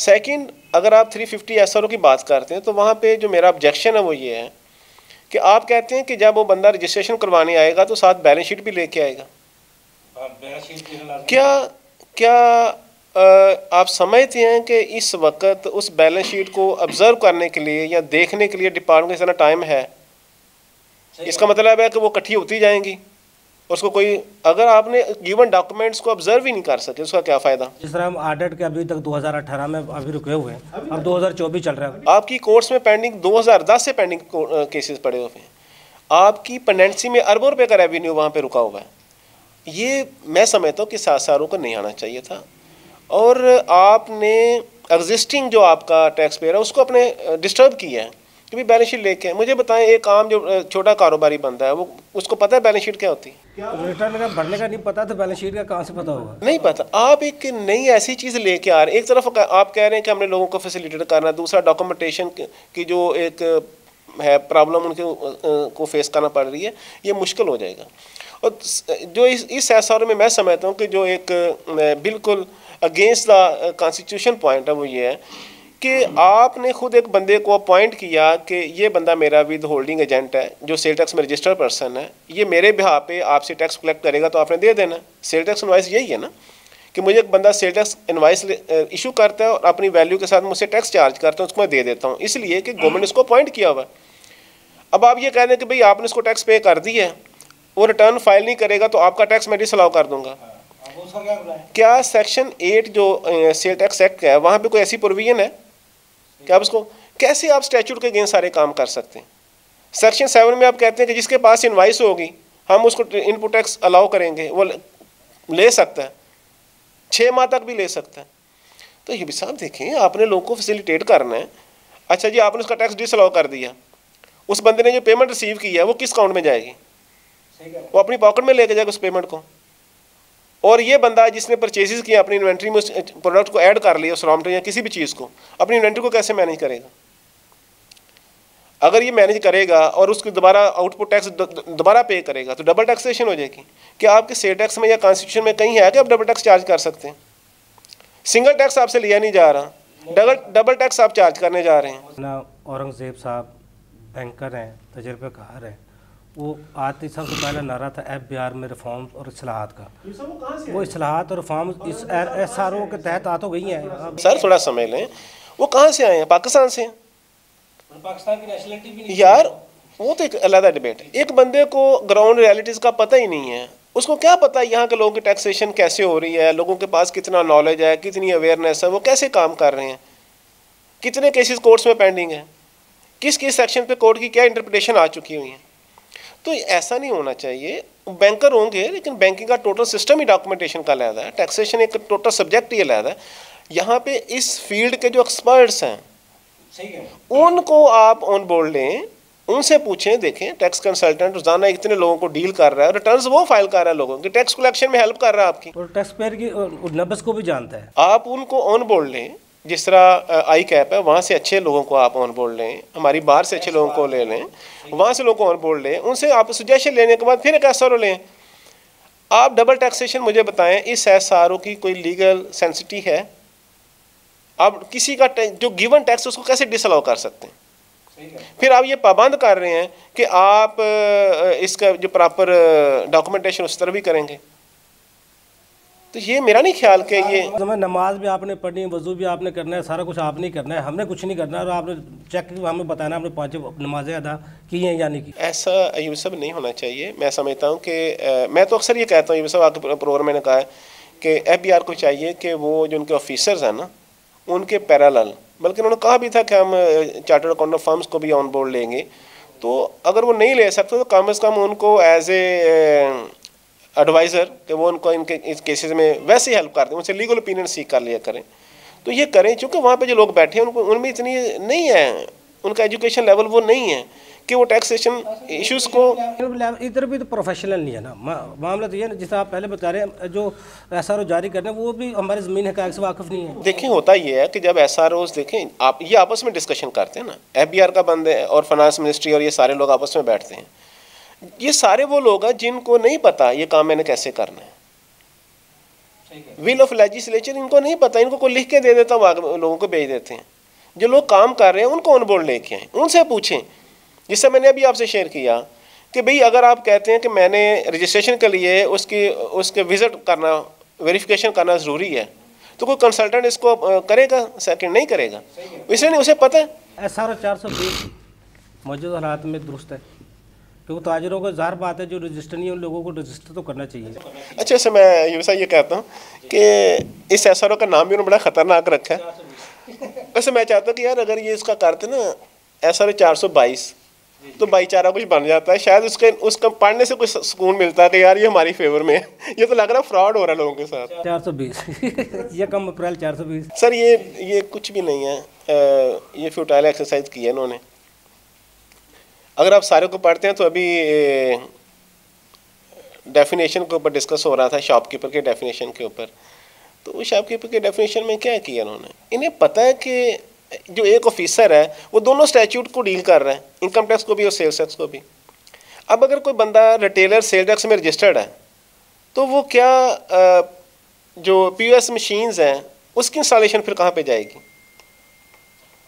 सेकंड, अगर आप तीन सौ पचास एसआरओ की बात करते हैं तो वहाँ पर जो मेरा ऑब्जेक्शन है वो ये है कि आप कहते हैं कि जब वो बंदा रजिस्ट्रेशन करवाने आएगा तो साथ बैलेंस शीट भी लेके आएगा। क्या क्या आ, आप समझते हैं कि इस वक्त उस बैलेंस शीट को ऑब्जर्व करने के लिए या देखने के लिए डिपार्टमेंट के इतना टाइम है? इसका मतलब है कि वो इकट्ठी होती जाएंगी, उसको कोई, अगर आपने गिवन डॉक्यूमेंट्स को ऑब्जर्व ही नहीं कर सके उसका क्या फ़ायदा? जिस तरह हम ऑडिट के अभी तक दो हज़ार अठारह में अभी रुके हुए हैं, अब दो हज़ार चौबीस चल रहा है। आपकी कोर्ट्स में पेंडिंग दो हज़ार दस से पेंडिंग केसेस पड़े हुए हैं, आपकी पेंडेंसी में अरबों रुपए का रेवेन्यू वहाँ पे रुका हुआ है। ये मैं समझता हूँ कि एसआरओ को नहीं आना चाहिए था, और आपने एग्जिस्टिंग जो आपका टैक्स पेयर है उसको अपने डिस्टर्ब किया है कि भाई बैलेंस शीट लेके। मुझे बताएं, एक आम जो छोटा कारोबारी बंदा है वो उसको पता है बैलेंस शीट क्या होती है? रिटर्न का भरने का नहीं पता तो बैलेंस शीट का कहाँ से पता होगा? नहीं पता। आप एक नई ऐसी चीज़ लेके आ रहे हैं, एक तरफ आप कह रहे हैं कि हमने लोगों को फैसिलिटेट करना, दूसरा डॉक्यूमेंटेशन की जो एक है प्रॉब्लम उनके को फेस करना पड़ रही है, ये मुश्किल हो जाएगा। और जो इस इस एसआरओ में मैं समझता हूँ कि जो एक बिल्कुल अगेंस्ट द कॉन्स्टिट्यूशन पॉइंट है वो ये है कि आपने खुद एक बंदे को अपॉइंट किया कि ये बंदा मेरा विद होल्डिंग एजेंट है, जो सेल टैक्स में रजिस्टर्ड पर्सन है, ये मेरे बिहा पे आपसे टैक्स कलेक्ट करेगा तो आपने दे देना। सेल टैक्स इनवाइस यही है ना कि मुझे एक बंदा सेल टैक्स इनवाइस इशू करता है और अपनी वैल्यू के साथ मुझसे टैक्स चार्ज करता है, उसको मैं दे देता हूँ, इसलिए कि गवर्नमेंट उसको अपॉइंट किया हुआ। अब आप ये कह रहे हैं कि भाई आपने उसको टैक्स पे कर दिया है, वो रिटर्न फाइल नहीं करेगा तो आपका टैक्स मैं डिसअलाउ कर दूंगा। क्या सेक्शन एट जो सेल टैक्स एक्ट का है वहाँ पे कोई ऐसी प्रोविजन है कि आप उसको कैसे आप स्टैट्यूट के अगेंस्ट सारे काम कर सकते हैं? सेक्शन सेवन में आप कहते हैं कि जिसके पास इनवाइस होगी हम उसको इनपुट टैक्स अलाउ करेंगे, वो ले सकता है, छः माह तक भी ले सकता है। तो ये भी साहब देखें, आपने लोगों को फैसिलिटेट करना है। अच्छा जी, आपने उसका टैक्स डिसअलाउ कर दिया, उस बंदे ने जो पेमेंट रिसीव की है वो किस अकाउंट में जाएगी? वो अपनी पॉकेट में लेके जाएगा उस पेमेंट को। और ये बंदा जिसने परचेजेस किया अपनी इन्वेंट्री में उस प्रोडक्ट को ऐड कर लिया, उस रॉ मटेरियल या किसी भी चीज़ को, अपनी इन्वेंट्री को कैसे मैनेज करेगा? अगर ये मैनेज करेगा और उसको दोबारा आउटपुट टैक्स दोबारा पे करेगा तो डबल टैक्सेशन हो जाएगी। क्या आपके सेल टैक्स में या कॉन्स्टिट्यूशन में कहीं है कि आप डबल टैक्स चार्ज कर सकते हैं? सिंगल टैक्स आपसे लिया नहीं जा रहा, डबल डबल टैक्स आप चार्ज करने जा रहे हैं। औरंगजेब साहब बैंकर हैं, तजर्बेकार हैं, वो आते सबसे पहला नारा था एफ बी आर में रिफॉर्म और इस्लाहात का। वो, वो इस्लाहात और रिफॉर्म इस एस आर ओ के तहत आ तो गई हैं। सर थोड़ा समय लें, वो कहाँ से आए हैं? पाकिस्तान से। पाकिस्तान की नेशनलिटी भी नहीं यार, वो तो एक अलग डिबेट है। एक बंदे को ग्राउंड रियलिटीज़ का पता ही नहीं है, उसको क्या पता है यहाँ के लोगों की टैक्सेशन कैसे हो रही है, लोगों के पास कितना नॉलेज है, कितनी अवेयरनेस है, वो कैसे काम कर रहे हैं, कितने केसेस कोर्ट्स में पेंडिंग है, किस किस सेक्शन पे कोर्ट की क्या इंटरप्रिटेशन आ चुकी हुई है। तो ऐसा नहीं होना चाहिए। बैंकर होंगे लेकिन बैंकिंग का टोटल सिस्टम ही डॉक्यूमेंटेशन का अलहदा है, टैक्सेशन एक टोटल सब्जेक्ट ही अलहदा है। यहाँ पे इस फील्ड के जो एक्सपर्ट्स हैं सही है, उनको आप ऑन बोर्ड लें, उनसे पूछें। देखें, टैक्स कंसल्टेंट रोजाना इतने लोगों को डील कर रहा है, रिटर्न्स वो फाइल कर रहा है लोगों की, टैक्स कलेक्शन में हेल्प कर रहा है आपकी, और टैक्स पेयर की नब्स को भी जानता है। आप उनको ऑन बोर्ड लें, जिस तरह आई कैप है वहाँ से अच्छे लोगों को आप ऑन बोर्ड लें, हमारी बाहर से अच्छे लोगों को ले लें, वहाँ से लोगों को ऑन बोर्ड लें, उनसे आप सुजेशन लेने के बाद फिर एक एस आर ओ लें। आप डबल टैक्सेशन मुझे बताएं, इस एस आर ओ की कोई लीगल सेंसिटी है? आप किसी का जो गिवन टैक्स उसको कैसे डिसअलाउ कर सकते हैं? फिर आप ये पाबंद कर रहे हैं कि आप इसका जो प्रॉपर डॉक्यूमेंटेशन उस तरह भी करेंगे। तो ये मेरा नहीं ख्याल कि ये तो नमाज भी आपने पढ़नी है, वजू भी आपने करना है, सारा कुछ आपने करना है, हमने कुछ नहीं करना है, और आपने चेक हमें बताना आपने पाँच नमाजें अदा की हैं या नहीं की। ऐसा अयूब साहब नहीं होना चाहिए। मैं समझता हूँ कि मैं तो अक्सर ये कहता हूँ, अयूब साहब आपके प्रोग्राम में कहा है कि एफ बी आर को चाहिए कि वो जो उनके ऑफिसर्स हैं ना उनके पैरालल, बल्कि उन्होंने कहा भी था कि हम चार्टर्ड अकाउंटेंट फर्म्स को भी ऑन बोर्ड लेंगे। तो अगर वो नहीं ले सकते तो कम अज़ कम उनको एज ए एडवाइज़र कि वो उनको इनके इस केसेस में वैसे हेल्प कर दें, उनसे लीगल ओपिनियन सीख कर लिया करें। तो ये करें, चूँकि वहाँ पे जो लोग बैठे हैं उनको उनमें इतनी नहीं है, उनका एजुकेशन लेवल वो नहीं है कि वो टैक्सेशन इश्यूज को इधर भी तो प्रोफेशनल नहीं है ना। मामला तो ये ना जिसे आप पहले बता रहे हैं, जो एस आर ओ जारी करना है वो भी हमारे ज़मीन हक़ से वाकिफ़ नहीं है। देखें, होता ये है कि जब एस आर ओज़ देखें आप ये आपस में डिस्कशन करते हैं ना, एफ बी आर का बंद है और फाइनेंस मिनिस्ट्री और ये सारे लोग आपस में बैठते हैं। ये सारे वो लोग हैं जिनको नहीं पता ये काम मैंने कैसे करना है। विल ऑफ लेजिस्लेचर इनको नहीं पता, इनको कोई लिख के दे देता है, लोगों को भेज देते हैं। जो लोग काम कर रहे हैं उनको ऑन बोर्ड लेके आए, उनसे पूछें। जिससे मैंने अभी आपसे शेयर किया कि भाई अगर आप कहते हैं कि मैंने रजिस्ट्रेशन के लिए उसकी उसके विजिट करना, वेरिफिकेशन करना ज़रूरी है, तो कोई कंसल्टेंट इसको करेगा? सेकेंड नहीं करेगा। इसलिए नहीं, उसे पता है एस आर ओ चार सौ बीस मौजूदा हालात में दुरुस्त है, क्योंकि ताजरों को ज़ाहिर बात है जो रजिस्टर नहीं है उन लोगों को रजिस्टर तो करना चाहिए। अच्छा, ऐसे मैं यूसा ये कहता हूँ कि इस एस आर ओ का नाम भी उन्होंने बड़ा ख़तरनाक रखा है। वैसे मैं चाहता हूँ कि यार अगर ये इसका करते ना एस आर ओ चार सौ बाईस तो भाईचारा कुछ बन जाता है, शायद उसके उसका पढ़ने से कुछ सुकून मिलता है कि यार ये हमारी फेवर में है। ये तो लग रहा है फ्रॉड हो रहा है लोगों के साथ। चार सौ बीस या कम अप्रैल चार सौ बीस सर ये ये कुछ भी नहीं है, ये फ्यूटाइल एक्सरसाइज की है इन्होंने। अगर आप सारे को पढ़ते हैं तो अभी डेफिनेशन के ऊपर डिस्कस हो रहा था, शॉपकीपर के डेफिनेशन के ऊपर। तो शॉपकीपर के डेफिनेशन में क्या किया इन्होंने? इन्हें पता है कि जो एक ऑफिसर है वो दोनों स्टैट्यूट को डील कर रहे हैं, इनकम टैक्स को भी और सेल्स टैक्स को भी। अब अगर कोई बंदा रिटेलर सेल्स टैक्स में रजिस्टर्ड है तो वो क्या आ, जो पीओएस मशीन्स हैं उसकी इंस्टॉलेशन फिर कहाँ पे जाएगी?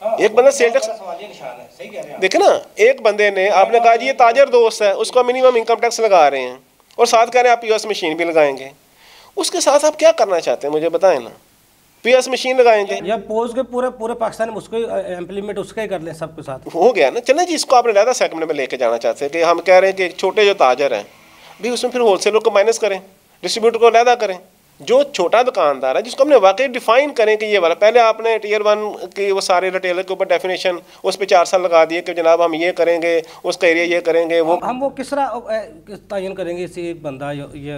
आ, एक बंदा सेल्स टैक्स देखे ना, एक बंदे ने आपने कहा जी ये ताजर दोस्त है, उसको मिनिमम इनकम टैक्स लगा रहे हैं और साथ कह रहे हैं आप पीओएस मशीन भी लगाएंगे, उसके साथ आप क्या करना चाहते हैं मुझे बताएं ना। पीएस मशीन लगाएंगे या पोज के पूरे पूरे पाकिस्तान में उसको इम्प्लीमेंट उसका ही कर लें सबके साथ, हो गया ना। चलें जी, इसको आपने ज़्यादा सेगमेंट में लेके जाना चाहते हैं कि हम कह रहे हैं कि छोटे जो ताजर हैं भी उसमें फिर होलसेलर को माइनस करें, डिस्ट्रीब्यूटर को अलहदा करें, जो छोटा दुकानदार है जिसको हमने वाकई डिफाइन करें कि ये वाला। पहले आपने टीयर वन की वो सारे रिटेलर के ऊपर डेफिनेशन उस पर चार साल लगा दिए कि जनाब हम ये करेंगे, उसका एरिया ये करेंगे, वो हम वो किस तरह तयन करेंगे। इसी एक बंदा ये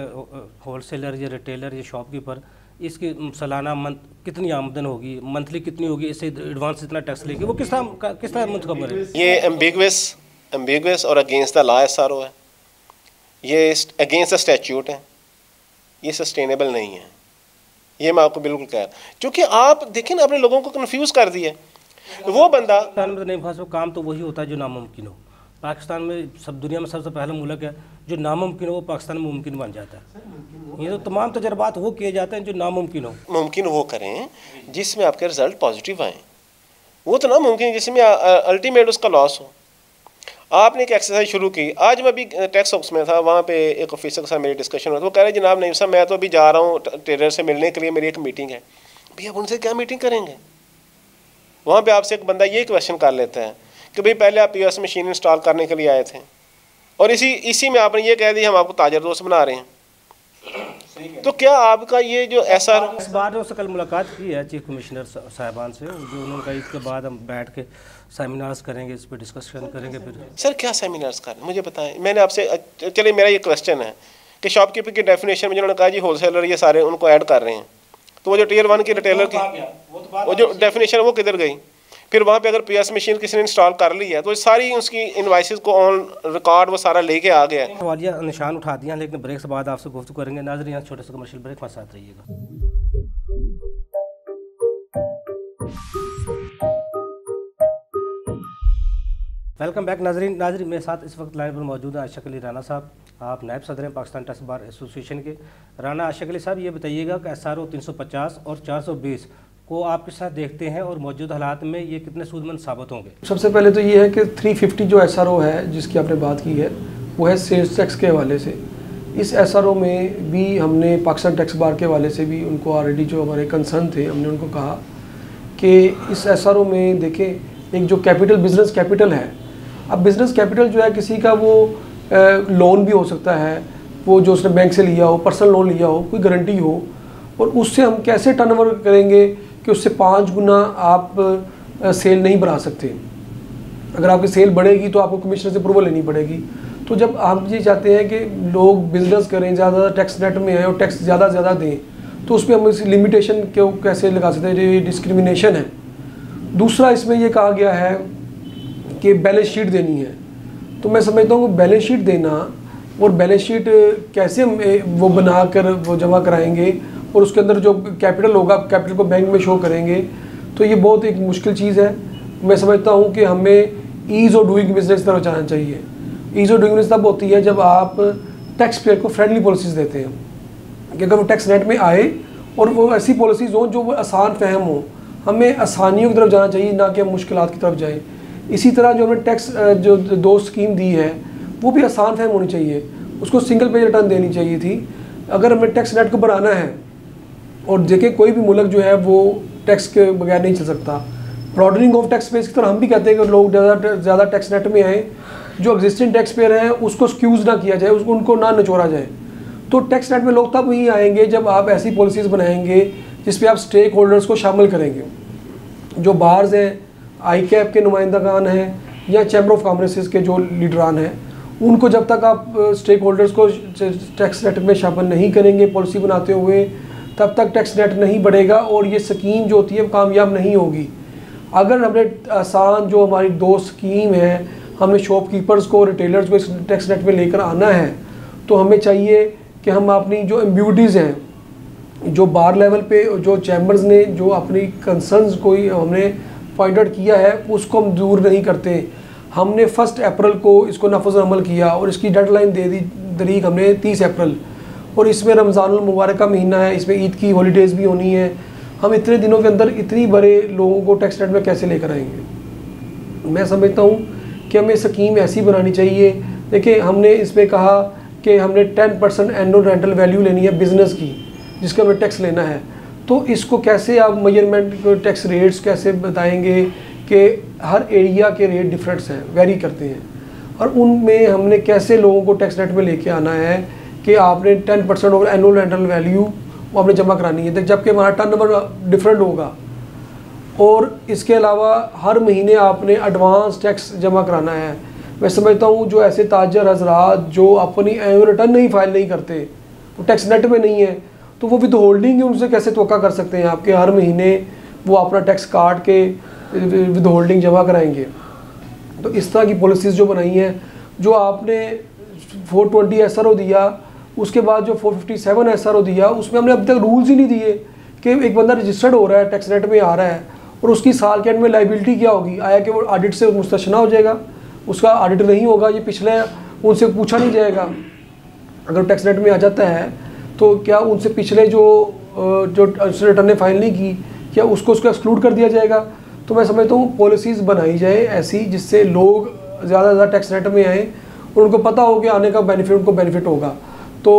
होलसेलर या रिटेलर या शॉपकीपर इसकी सालाना मंथ कितनी आमदन होगी, मंथली कितनी होगी, इससे एडवांस इतना टैक्स लेगी, वो किस तरह किस तरह मुतकबर है। ये एम्बिगुअस एम्बिगुअस और अगेंस्ट द लॉ एसआरओ है, ये अगेंस्ट द स्टैट्यूट है, ये सस्टेनेबल नहीं है। ये मैं आपको बिल्कुल कह रहा हूँ क्योंकि आप देखें ना, आपने लोगों को कन्फ्यूज कर दिया। वो बंदा पाकिस्तान में नहीं फंसा, काम तो वही होता है जो नामुमकिन हो। पाकिस्तान में सब दुनिया में सबसे पहला मुल्क है जो नामुमकिन हो वो पाकिस्तान में मुमकिन बन जाता है। ये तो तमाम तजर्बात वो किए जाते हैं जो नामुमकिन हो। मुमकिन वो करें जिसमें आपके रिजल्ट पॉजिटिव आएँ, वो तो नामुमकिन जिसमें अल्टीमेट उसका लॉस हो। आपने एक एक्सरसाइज शुरू की, आज मैं अभी टैक्स ऑफिस में था, वहाँ पे एक ऑफिसर के साथ मेरी डिस्कशन हुआ, तो वो कह रहे जनाब नहीं साहब मैं तो अभी जा रहा हूँ टेलर से मिलने के लिए, मेरी एक मीटिंग है। भैया आप उनसे क्या मीटिंग करेंगे? वहाँ पे आपसे एक बंदा ये क्वेश्चन कर लेता है कि भाई पहले आप पीओएस मशीन इंस्टॉल करने के लिए आए थे और इसी इसी में आपने ये कह दिया हम आपको ताजर दोस्त बना रहे हैं। तो क्या आपका ये जो ऐसा, इस बार उससे कल मुलाकात की है चीफ कमिश्नर साहिबान से, जो उन्होंने कहा इसके बाद हम बैठ के सेमिनार्स करेंगे, इस पर डिस्कशन करेंगे। फिर सर क्या सेमिनार्स करें मुझे बताएं। मैंने आपसे चलिए मेरा ये क्वेश्चन है कि शॉपकीपर की डेफिनेशन में जिन्होंने कहा जी होलसेलर ये सारे उनको ऐड कर रहे हैं, तो वो जो टीयर वन की रिटेलर की वो, तो वो जो डेफिनेशन वो किधर गई? फिर वहाँ पे अगर पीएस मशीन किसी ने इंस्टॉल कर ली है तो सारी उसकी इनवाइसिस को ऑन रिकॉर्ड वो सारा लेके आ गया है। सवालिया निशान उठा दिया, लेकिन ब्रेक से बाद आपसे गुफ्तगू करेंगे। नाज़रीन यहाँ छोटे से कमर्शियल ब्रेक, हमारे साथ रहिएगा। वेलकम बैक नाजरीन। नाजरीन मेरे साथ इस वक्त लाइन पर मौजूद हैं आशिक अली राना साहब, आप नायब सदर हैं पाकिस्तान टैक्स बार एसोसिएशन के। राना आशिक अली साहब ये बताइएगा कि एस आर ओ तीन सौ पचास और चार सौ बीस को आप किस तरह देखते हैं और मौजूदा हालात में ये कितने सूदमंद साबित होंगे? सबसे पहले तो ये है कि थ्री फिफ्टी जो एस आर ओ है जिसकी आपने बात की है वो है सेल्स टैक्स के हवाले से। इस एस आर ओ में भी हमने पाकिस्तान टैक्स बार के हवाले से भी उनको ऑलरेडी जो हमारे कंसर्न थे हमने उनको कहा कि इस एस आर ओ में देखें एक जो कैपिटल बिजनेस कैपिटल है, अब बिज़नेस कैपिटल जो है किसी का वो लोन भी हो सकता है, वो जो उसने बैंक से लिया हो, पर्सनल लोन लिया हो, कोई गारंटी हो, और उससे हम कैसे टर्नओवर करेंगे कि उससे पाँच गुना आप आ, सेल नहीं बढ़ा सकते। अगर आपकी सेल बढ़ेगी तो आपको कमिश्नर से अप्रूवल लेनी पड़ेगी। तो जब आप ये चाहते हैं कि लोग बिज़नेस करें, ज़्यादा टैक्स नेट में आए और टैक्स ज़्यादा से ज़्यादा दें, तो उस पर हम इस लिमिटेशन को कैसे लगा सकते हैं, ये डिस्क्रिमिनेशन है। दूसरा इसमें यह कहा गया है कि बैलेंस शीट देनी है, तो मैं समझता हूँ बैलेंस शीट देना और बैलेंस शीट कैसे वो बना कर वो जमा कराएंगे और उसके अंदर जो कैपिटल होगा कैपिटल को बैंक में शो करेंगे, तो ये बहुत एक मुश्किल चीज़ है। मैं समझता हूँ कि हमें ईज़ ऑफ डूइंग बिजनेस तरफ जाना चाहिए। ईज़ ऑफ डूइंग बिजनेस तब होती है जब आप टैक्स पेयर को फ्रेंडली पॉलिसीज़ देते हैं कि अगर वो टैक्स नेट में आए और वो ऐसी पॉलिसीज़ हों जो आसान फहम हो। हमें आसानियों की तरफ जाना चाहिए, ना कि हम मुश्किल की तरफ जाएँ। इसी तरह जो हमने टैक्स जो दो स्कीम दी है वो भी आसान फहम होनी चाहिए, उसको सिंगल पेज रिटर्न देनी चाहिए थी। अगर हमें टैक्स नेट को बढ़ाना है और देखें कोई भी मुल्क जो है वो टैक्स के बगैर नहीं चल सकता, ब्रॉडनिंग ऑफ टैक्स बेस की तरह हम भी कहते हैं कि लोग ज़्यादा ज़्यादा टैक्स नेट में आएँ, जो एग्जिस्टिंग टैक्स पेयर हैं उसको स्क्यूज़ ना किया जाए, उसको उनको ना नचोड़ा जाए। तो टैक्स नेट में लोग तब ही आएंगे जब आप ऐसी पॉलिसीज़ बनाएंगे जिसपे आप स्टेक होल्डर्स को शामिल करेंगे, जो बाहर्स हैं, आईकैप के नुमाइंदागान हैं या चैम्बर ऑफ कॉमर्स के जो लीडरान हैं, उनको जब तक आप स्टेक होल्डर्स को टैक्स नेट में शामिल नहीं करेंगे पॉलिसी बनाते हुए, तब तक टैक्स नेट नहीं बढ़ेगा और ये स्कीम जो होती है कामयाब नहीं होगी। अगर हमने आसान जो हमारी दो स्कीम है, हमें शॉपकीपर्स को, रिटेलर्स को इस टैक्स नेट में लेकर आना है, तो हमें चाहिए कि हम अपनी जो एम्ब्यूटीज़ हैं जो बार लेवल पर जो चैम्बर्स ने जो अपनी कंसर्नस को हमने पॉइंट आउट किया है उसको हम दूर नहीं करते। हमने फर्स्ट अप्रैल को इसको नफज अमल किया और इसकी डेडलाइन दे दी तरीक हमने तीस अप्रैल, और इसमें रमज़ानुल मुबारक का महीना है, इसमें ईद की हॉलीडेज़ भी होनी है। हम इतने दिनों के अंदर इतनी बड़े लोगों को टैक्स रेट में कैसे लेकर आएंगे? मैं समझता हूँ कि हमें स्कीम ऐसी बनानी चाहिए। देखिए, हमने इसमें कहा कि हमने ten percent annual rental value लेनी है बिज़नेस की, जिसका हमें टैक्स लेना है। तो इसको कैसे आप मेजरमेंट टैक्स रेट्स कैसे बताएंगे कि हर एरिया के रेट डिफरेंट्स हैं, वेरी करते हैं, और उनमें हमने कैसे लोगों को टैक्स रेट में लेके आना है कि आपने टेन परसेंट और एनुअल रेंटल वैल्यू वो आपने जमा करानी है, जबकि हमारा टर्न नंबर डिफरेंट होगा। और इसके अलावा हर महीने आपने एडवांस टैक्स जमा कराना है। मैं समझता हूँ जो ऐसे ताजर हजरात जो अपनी एनुअल रिटर्न नहीं फाइल नहीं करते, वो टैक्स नेट में नहीं है, तो वो विद होल्डिंग है, उनसे कैसे तवक्का कर सकते हैं आपके हर महीने वो अपना टैक्स काट के विद होल्डिंग जमा कराएंगे? तो इस तरह की पॉलिसीज़ जो बनाई हैं, जो आपने फोर ट्वेंटी एसआरओ दिया, उसके बाद जो फोर फिफ्टी सेवन एसआरओ दिया, उसमें हमने अब तक रूल्स ही नहीं दिए कि एक बंदा रजिस्टर्ड हो रहा है, टैक्स रेट में आ रहा है, और उसकी साल के एंड में लाइबिलिटी क्या होगी? आया कि वो ऑडिट से मुस्तशना हो जाएगा, उसका ऑडिट नहीं होगा, ये पिछले उनसे पूछा नहीं जाएगा। अगर टैक्स रेट में आ जाता है तो क्या उनसे पिछले जो जो रिटर्न ने फाइल नहीं की, क्या उसको उसको एक्सक्लूड कर दिया जाएगा? तो मैं समझता हूँ पॉलिसीज़ बनाई जाए ऐसी जिससे लोग ज़्यादा से ज़्यादा टैक्स रेट में आएँ और उनको पता हो कि आने का बेनिफिट उनको बेनिफिट होगा। तो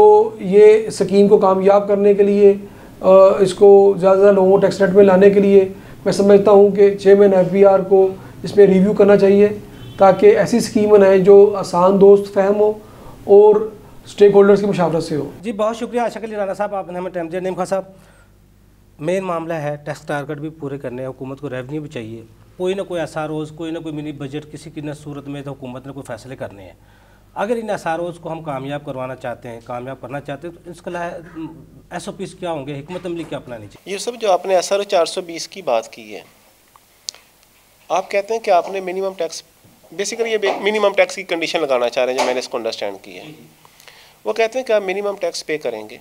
ये स्कीम को कामयाब करने के लिए, इसको ज़्यादा से ज़्यादा लोगों को टैक्स रेट में लाने के लिए मैं समझता हूँ कि चेयरमैन एफ बी आर को इसमें रिव्यू करना चाहिए ताकि ऐसी स्कीम बनाए जो आसान दोस्त फहम हो और स्टेक होल्डर्स की मुशावरत से हो। जी, बहुत शुक्रिया आशिक अली राणा साहब, आपने हमें टाइम दिया। नीम खान साहब, मेन मामला है टैक्स टारगेट भी पूरे करने हैं, हुकूमत को रेवन्यू भी चाहिए, कोई ना कोई एसआरओज, कोई ना कोई मिनी बजट, किसी की न सूरत में तो हुकूमत ने कोई फैसले करने हैं। अगर इन एसआरओज को हम कामयाब करवाना चाहते हैं, कामयाब करना चाहते हैं, तो इसका एस ओ पीज़ क्या होंगे, हिकमत अमली क्या अपनानी चाहिए? ये सब जो आपने एस आर ओ चार सौ बीस की बात की है, आप कहते हैं कि आपने मिनिमम टैक्स, बेसिकली ये मिनिमम टैक्स की कंडीशन लगाना चाह रहे हैं, जो मैंने इसको अंडरस्टैंड की है। वो कहते हैं कि आप मिनिमम टैक्स पे करेंगे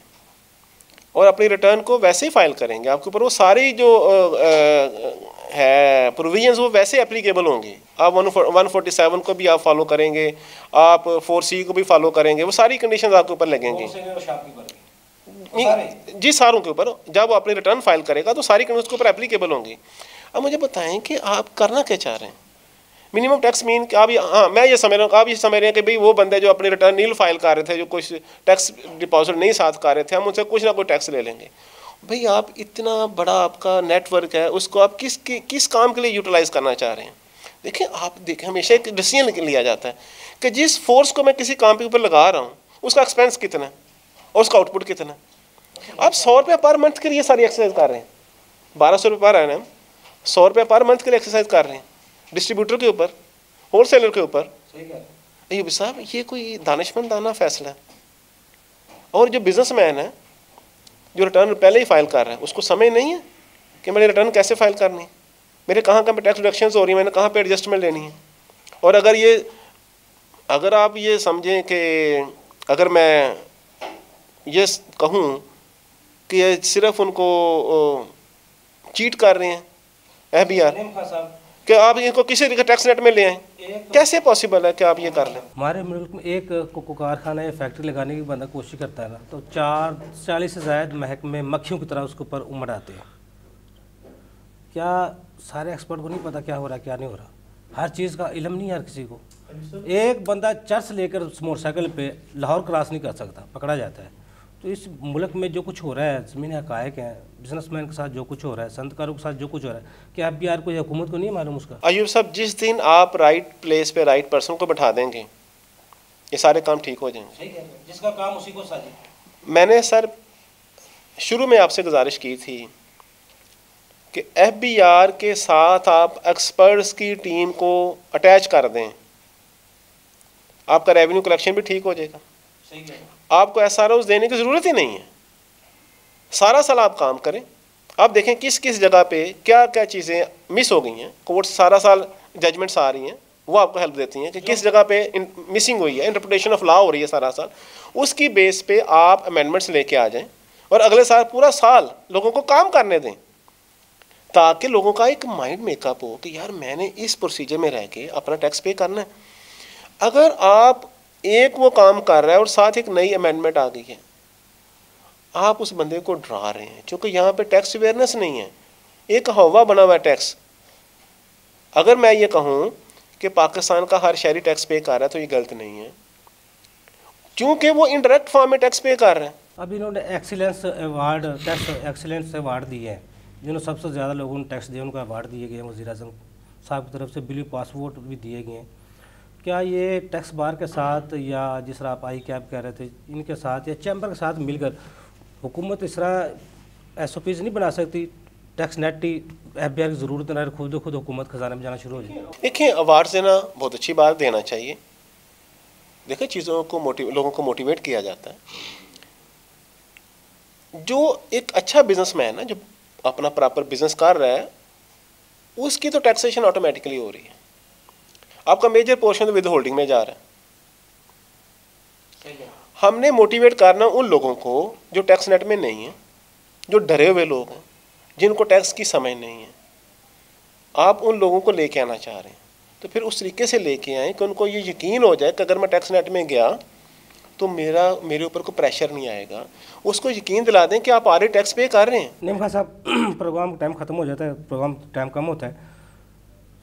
और अपनी रिटर्न को वैसे ही फाइल करेंगे, आपके ऊपर वो सारी जो आ, आ, है प्रोविजंस वो वैसे एप्लीकेबल होंगे। आप वन फोर्टी सेवन को भी आप फॉलो करेंगे, आप फोर सी को भी फॉलो करेंगे, वो सारी कंडीशंस आपके ऊपर लगेंगे। जी, सारों के ऊपर जब अपनी रिटर्न फाइल करेगा तो सारी कंडीशन उसके ऊपर एप्लीकेबल होंगी। अब मुझे बताएं कि आप करना क्या चाह रहे हैं? मिनिमम टैक्स मीन आप, हाँ मैं ये समझ रहा हूँ, आप ये समझ रहे हैं कि भाई वो बंदे जो अपनी रिटर्न नील फाइल कर रहे थे, जो कुछ टैक्स डिपॉजिट नहीं साथ कर रहे थे, हम उनसे कुछ ना कुछ टैक्स ले लेंगे। भाई, आप इतना बड़ा आपका नेटवर्क है, उसको आप किस कि, किस काम के लिए यूटिलाइज़ करना चाह रहे हैं? देखिए, आप देखें, हमेशा एक डिसीजन लिया जाता है कि जिस फोर्स को मैं किसी काम के ऊपर लगा रहा हूँ उसका एक्सपेंस कितना है और उसका आउटपुट कितना है। आप सौ रुपये पर मंथ के लिए सारी एक्सरसाइज कर रहे हैं, बारह सौ रुपये पर आना है, सौ रुपये पर मंथ के लिए एक्सरसाइज कर रहे हैं, डिस्ट्रीब्यूटर के ऊपर, होल सेलर के ऊपर। अयूब साहब, ये कोई दानिशमंदाना फैसला है? और जो बिजनेसमैन है, जो रिटर्न पहले ही फाइल कर रहा है, उसको समय नहीं है कि मेरी रिटर्न कैसे फाइल करनी है, मेरे कहाँ कहाँ पे टैक्स रिडक्शन हो रही है, मैंने कहाँ पे एडजस्टमेंट लेनी है। और अगर ये अगर आप ये समझें कि अगर मैं ये कहूँ कि ये सिर्फ उनको चीट कर रहे हैं एफ बी आर कि आप इनको किसी टैक्स रेट में ले आएँ, तो कैसे पॉसिबल है कि आप ये कर लें? हमारे मुल्क में एक कारखाना या फैक्ट्री लगाने की बंदा कोशिश करता है ना, तो चार चालीस से ज़ायद महकमे मक्खियों की तरह उसके ऊपर उमड़ आते हैं। क्या सारे एक्सपर्ट को नहीं पता क्या हो रहा क्या नहीं हो रहा? हर चीज़ का इलम नहीं है हर किसी को। एक बंदा चर्च लेकर मोटरसाइकिल पर लाहौर क्रॉस नहीं कर सकता, पकड़ा जाता है। तो इस मुल्क में जो कुछ हो रहा है, ज़मीनी हक़ायक़ हैं, बिजनेसमैन के साथ जो कुछ हो रहा है, संतकारों के साथ जो कुछ हो रहा है, क्या एफ बी आर को या हुकूमत को नहीं मालूम उसका? अयूब साहब, जिस दिन आप राइट प्लेस पे राइट पर्सन को बैठा देंगे, ये सारे काम ठीक हो जाएंगे। जिसका काम उसी को साजे। मैंने सर शुरू में आपसे गुजारिश की थी कि एफ बी आर के साथ आप एक्सपर्ट्स की टीम को अटैच कर दें, आपका रेवेन्यू कलेक्शन भी ठीक हो जाएगा। आपको एस आर ओज़ देने की ज़रूरत ही नहीं है, सारा साल आप काम करें। आप देखें किस किस जगह पे क्या क्या चीज़ें मिस हो गई हैं, कोर्ट सारा साल जजमेंट्स सा आ रही हैं, वो आपको हेल्प देती हैं कि किस जगह पे मिसिंग हुई है, इंटरप्रिटेशन ऑफ लॉ हो रही है सारा साल, उसकी बेस पे आप अमेंडमेंट्स लेके आ जाएं और अगले साल पूरा साल लोगों को काम करने दें। ताकि लोगों का एक माइंड मेकअप हो कि यार मैंने इस प्रोसीजर में रह के अपना टैक्स पे करना है। अगर आप एक वो काम कर रहा है और साथ एक नई अमेंडमेंट आ गई है, आप उस बंदे को डरा रहे हैं, क्योंकि यहाँ पे टैक्स अवेयरनेस नहीं है, एक हवा बना हुआ है टैक्स। अगर मैं ये कहूँ कि पाकिस्तान का हर शहरी टैक्स पे कर रहा है तो ये गलत नहीं है, क्योंकि वो इनडायरेक्ट फॉर्म में टैक्स पे कर रहे हैं। अब इन्होंने excellence award, tax excellence award दिए हैं, जिन्होंने सबसे ज़्यादा लोगों ने टैक्स दिया उनको अवार्ड दिए गए हैं। वज़ीर आज़म साहब की तरफ से ब्लू पासपोर्ट भी दिए गए हैं। क्या ये टैक्स बार के साथ या जिस तरह आप आई कैप कह रहे थे इनके साथ या चैम्बर के साथ मिलकर हुकूमत इस तरह एस ओ पीज़ नहीं बना सकती, टैक्स नेट ही एफ बी आर की ज़रूरत ना खुद खुद हुकूमत खजाना में जाना शुरू हो जाए। देखिए, अवार्ड देना बहुत अच्छी बात, देना चाहिए। देखिए, चीज़ों को मोटिव लोगों को मोटिवेट किया जाता है। जो एक अच्छा बिजनेसमैन है, जो अपना प्रॉपर बिजनेस कर रहा है, उसकी तो टैक्सेशन ऑटोमेटिकली हो रही है। आपका मेजर पोर्शन विद होल्डिंग में जा रहा है। हमने मोटिवेट करना उन लोगों को जो टैक्स नेट में नहीं है, जो डरे हुए लोग हैं, जिनको टैक्स की समझ नहीं है। आप उन लोगों को लेके आना चाह रहे हैं तो फिर उस तरीके से लेके आएँ कि उनको ये यकीन हो जाए कि अगर मैं टैक्स नेट में गया तो मेरा मेरे ऊपर कोई प्रेशर नहीं आएगा। उसको यकीन दिला दें कि आप आर टैक्स पे कर रहे हैं। नीम खान साहब, प्रोग्राम टाइम ख़त्म हो जाता है, प्रोग्राम टाइम कम होता है।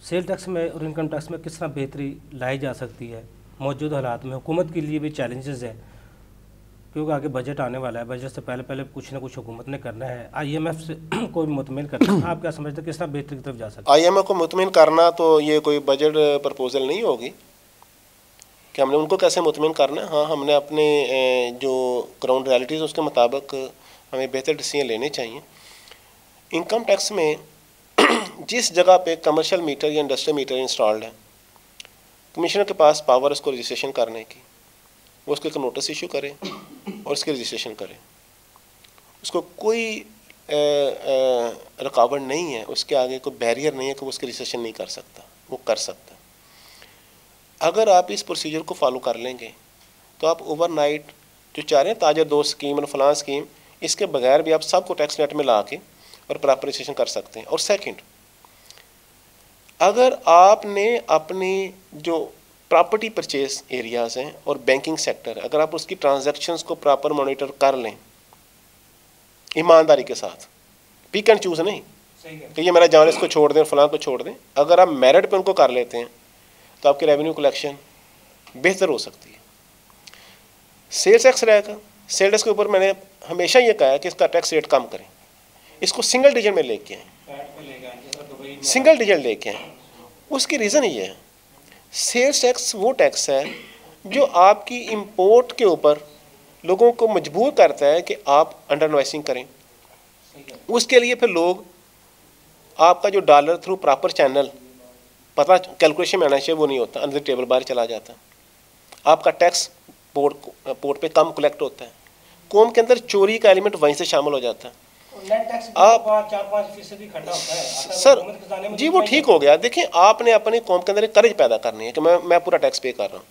सेल टैक्स में और इनकम टैक्स में किस तरह बेहतरी लाई जा सकती है? मौजूदा हालात में हुकूमत के लिए भी चैलेंजेस हैं, क्योंकि आगे बजट आने वाला है, बजट से पहले पहले कुछ ना कुछ हुकूमत ने करना है। आईएमएफ से को भी मुतमिन करना है। आप क्या समझते हैं किस तरह बेहतरी की तरफ जा सकते हैं? आईएमएफ को मुतमिन करना तो ये कोई बजट प्रपोजल नहीं होगी कि हमने उनको कैसे मुतमिन करना है। हाँ, हमने अपने जो ग्राउंड रियलिटीज़ उसके मुताबिक हमें बेहतर डिसीजन लेने चाहिए। इनकम टैक्स में जिस जगह पे कमर्शियल मीटर या इंडस्ट्रियल मीटर इंस्टॉल्ड है, कमिश्नर के पास पावर उसको रजिस्ट्रेशन करने की, वो उसको एक नोटिस इशू करे और उसकी रजिस्ट्रेशन करे। उसको कोई रुकावट नहीं है, उसके आगे कोई बैरियर नहीं है कि वो उसकी रजिस्ट्रेशन नहीं कर सकता, वो कर सकता। अगर आप इस प्रोसीजर को फॉलो कर लेंगे तो आप ओवरनाइट जो चाह रहे हैं ताजर दो स्कीम और फलां स्कीम, इसके बगैर भी आप सबको टैक्स नेट में ला के और प्रॉपर रजिस्ट्रेशन कर सकते हैं। और सेकंड, अगर आपने अपनी जो प्रॉपर्टी परचेज एरियाज हैं और बैंकिंग सेक्टर, अगर आप उसकी ट्रांजैक्शंस को प्रॉपर मॉनिटर कर लें ईमानदारी के साथ, पिक एंड चूज़ नहीं कि ये मेरा जान इसको छोड़ दें और फलां को छोड़ दें, अगर आप मेरिट पर उनको कर लेते हैं तो आपकी रेवेन्यू कलेक्शन बेहतर हो सकती है। सेल्स टैक्स रहेगा, सेल्स टैक्स के ऊपर मैंने हमेशा ये कहा है कि इसका टैक्स रेट कम करें, इसको सिंगल डिजिट में लेके आएँ, सिंगल डिजिट लेके आएँ। उसकी रीज़न ये है, सेल्स टैक्स वो टैक्स है जो आपकी इंपोर्ट के ऊपर लोगों को मजबूर करता है कि आप अंडर इनवॉइसिंग करें। उसके लिए फिर लोग आपका जो डॉलर थ्रू प्रॉपर चैनल पता कैलकुलेशन में आना चाहिए, वो नहीं होता, अंदर टेबल बाहर चला जाता है। आपका टैक्स बोर्ड बोर्ड पे कम कलेक्ट होता है, कौम के अंदर चोरी का एलिमेंट वहीं से शामिल हो जाता है। आप सर जी वो ठीक हो गया। देखिए, आपने अपनी कौम के अंदर एक करेज पैदा करनी है कि मैं मैं पूरा टैक्स पे कर रहा हूँ।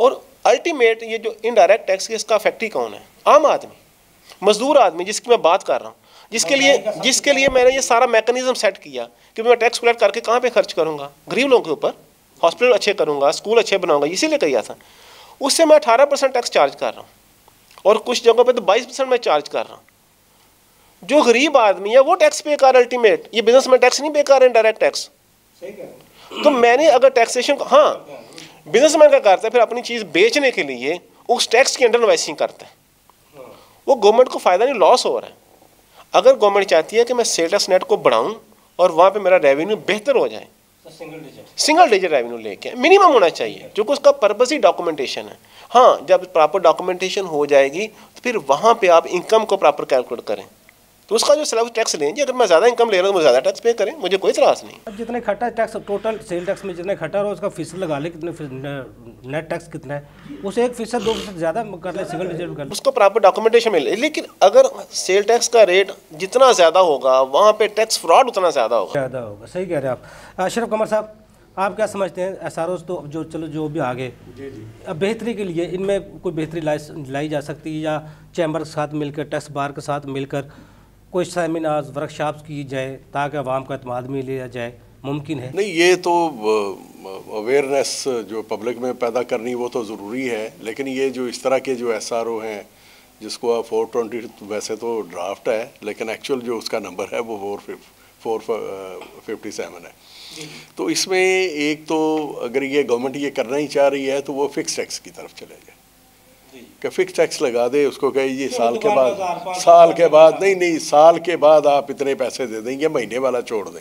और अल्टीमेट ये जो इनडायरेक्ट टैक्स है, इसका फैक्ट्री कौन है? आम आदमी, मजदूर आदमी, जिसकी मैं बात कर रहा हूँ, जिसके लिए जिसके लिए मैंने ये सारा मैकेनिज्म सेट किया कि मैं टैक्स कलेक्ट करके कहाँ पे खर्च करूँगा? गरीब लोगों के ऊपर। हॉस्पिटल अच्छे करूँगा, स्कूल अच्छे बनाऊँगा, इसीलिए किया था। उससे मैं अठारह परसेंट टैक्स चार्ज कर रहा हूँ और कुछ जगहों पे तो बाईस परसेंट मैं चार्ज कर रहा हूँ। जो गरीब आदमी है वो टैक्स पे कर, अल्टीमेट ये बिजनेस में टैक्स नहीं पे कर रहे, डायरेक्ट टैक्स। तो मैंने अगर टैक्सेशन, हाँ, बिजनेसमैन का करता है, फिर अपनी चीज़ बेचने के लिए उस टैक्स के अंडर इनवॉइसिंग करता है, वो गवर्नमेंट को फ़ायदा नहीं, लॉस हो रहा है। अगर गवर्नमेंट चाहती है कि मैं सेल टैक्स नेट को बढ़ाऊं और वहाँ पे मेरा रेवेन्यू बेहतर हो जाए, तो single digit single digit revenue लेके मिनिमम होना चाहिए, क्योंकि उसका पर्पस ही डॉक्यूमेंटेशन है। हाँ, जब प्रॉपर डॉक्यूमेंटेशन हो जाएगी तो फिर वहाँ पे आप इनकम को प्रॉपर कैलकुलेट करें, तो उसका जो स्लैब टैक्स लेंगे, अगर मैं ज़्यादा इनकम ले रहा हूँ तो ज़्यादा टैक्स पे करें, मुझे कोई तराज़ नहीं। अब जितने इकट्ठा टैक्स टोटल सेल टैक्स में जितने इकट्ठा हो, उसका फीसद लगा ले, कितने नेट टैक्स कितना है, उसे एक फीसद दो फीसद ज़्यादा कर ले, सिंगल डिजिट कर ले, उसको प्रॉपर डॉक्यूमेंटेशन मिले। लेकिन अगर सेल टैक्स का रेट जितना ज़्यादा होगा, वहाँ पर टैक्स फ्रॉड उतना ज़्यादा होगा ज़्यादा होगा सही कह रहे हैं आप। अशरफ कमर साहब, आप क्या समझते हैं एस आर ओज़ तो जो चलो जो भी आगे अब बेहतरी के लिए इनमें कोई बेहतरी लाई जा सकती है, या चैम्बर के साथ मिलकर, टैक्स बार के साथ मिलकर कुछ सेमिनार्स वर्कशॉप्स की जाए ताकि आवाम का एतमाद में लिया जाए, मुमकिन है? नहीं, ये तो अवेयरनेस जो पब्लिक में पैदा करनी वो तो ज़रूरी है, लेकिन ये जो इस तरह के जो एस आर ओ हैं जिसको फोर ट्वेंटी वैसे तो ड्राफ्ट है लेकिन एक्चुअल जो उसका नंबर है वो फोर फोर फिफ्टी सेवन है, तो इसमें एक तो अगर ये गवर्नमेंट ये करना ही चाह रही है तो वो फिक्स टैक्स की तरफ चले जाए कि फिक्स टैक्स लगा दे, उसको कहे ये साल के बाद साल के बाद नहीं नहीं साल के बाद आप इतने पैसे दे दें, ये महीने वाला छोड़ दें।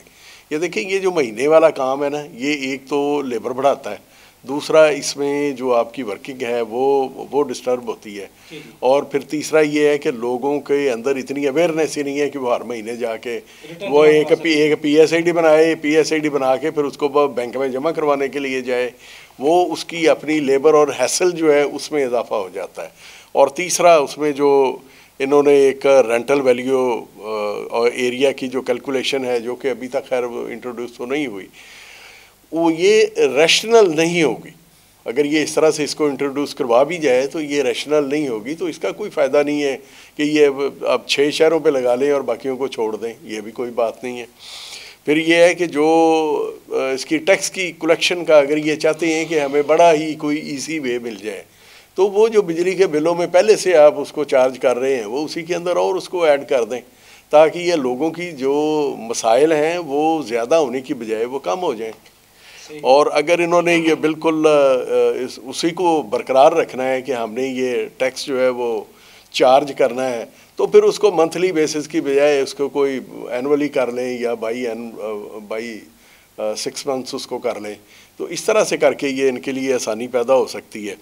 ये देखिए ये जो महीने वाला काम है ना, ये एक तो लेबर बढ़ाता है, दूसरा इसमें जो आपकी वर्किंग है वो वो डिस्टर्ब होती है, और फिर तीसरा ये है कि लोगों के अंदर इतनी अवेयरनेस ही नहीं है कि वो हर महीने जाके वो एक पी एक पी एस आई डी बनाए, पी एस आई डी बना के फिर उसको बैंक में जमा करवाने के लिए जाए, वो उसकी अपनी लेबर और हैसल जो है उसमें इजाफा हो जाता है। और तीसरा उसमें जो इन्होंने एक रेंटल वैल्यू और एरिया की जो कैलकुलेशन है जो कि अभी तक खैर इंट्रोड्यूस तो नहीं हुई, वो ये रैशनल नहीं होगी। अगर ये इस तरह से इसको इंट्रोड्यूस करवा भी जाए तो ये रैशनल नहीं होगी, तो इसका कोई फ़ायदा नहीं है कि ये अब छः शहरों पे लगा लें और बाकियों को छोड़ दें, ये भी कोई बात नहीं है। फिर ये है कि जो इसकी टैक्स की कलेक्शन का अगर ये चाहते हैं कि हमें बड़ा ही कोई ईजी वे मिल जाए, तो वो जो बिजली के बिलों में पहले से आप उसको चार्ज कर रहे हैं वो उसी के अंदर और उसको ऐड कर दें ताकि ये लोगों की जो मसाइल हैं वो ज़्यादा होने की बजाय वो कम हो जाएँ। और अगर इन्होंने ये बिल्कुल इस उसी को बरकरार रखना है कि हमने ये टैक्स जो है वो चार्ज करना है, तो फिर उसको मंथली बेसिस की बजाय उसको कोई एनुअली कर लें या बाई बाई सिक्स मंथ्स उसको कर लें, तो इस तरह से करके ये इनके लिए आसानी पैदा हो सकती है।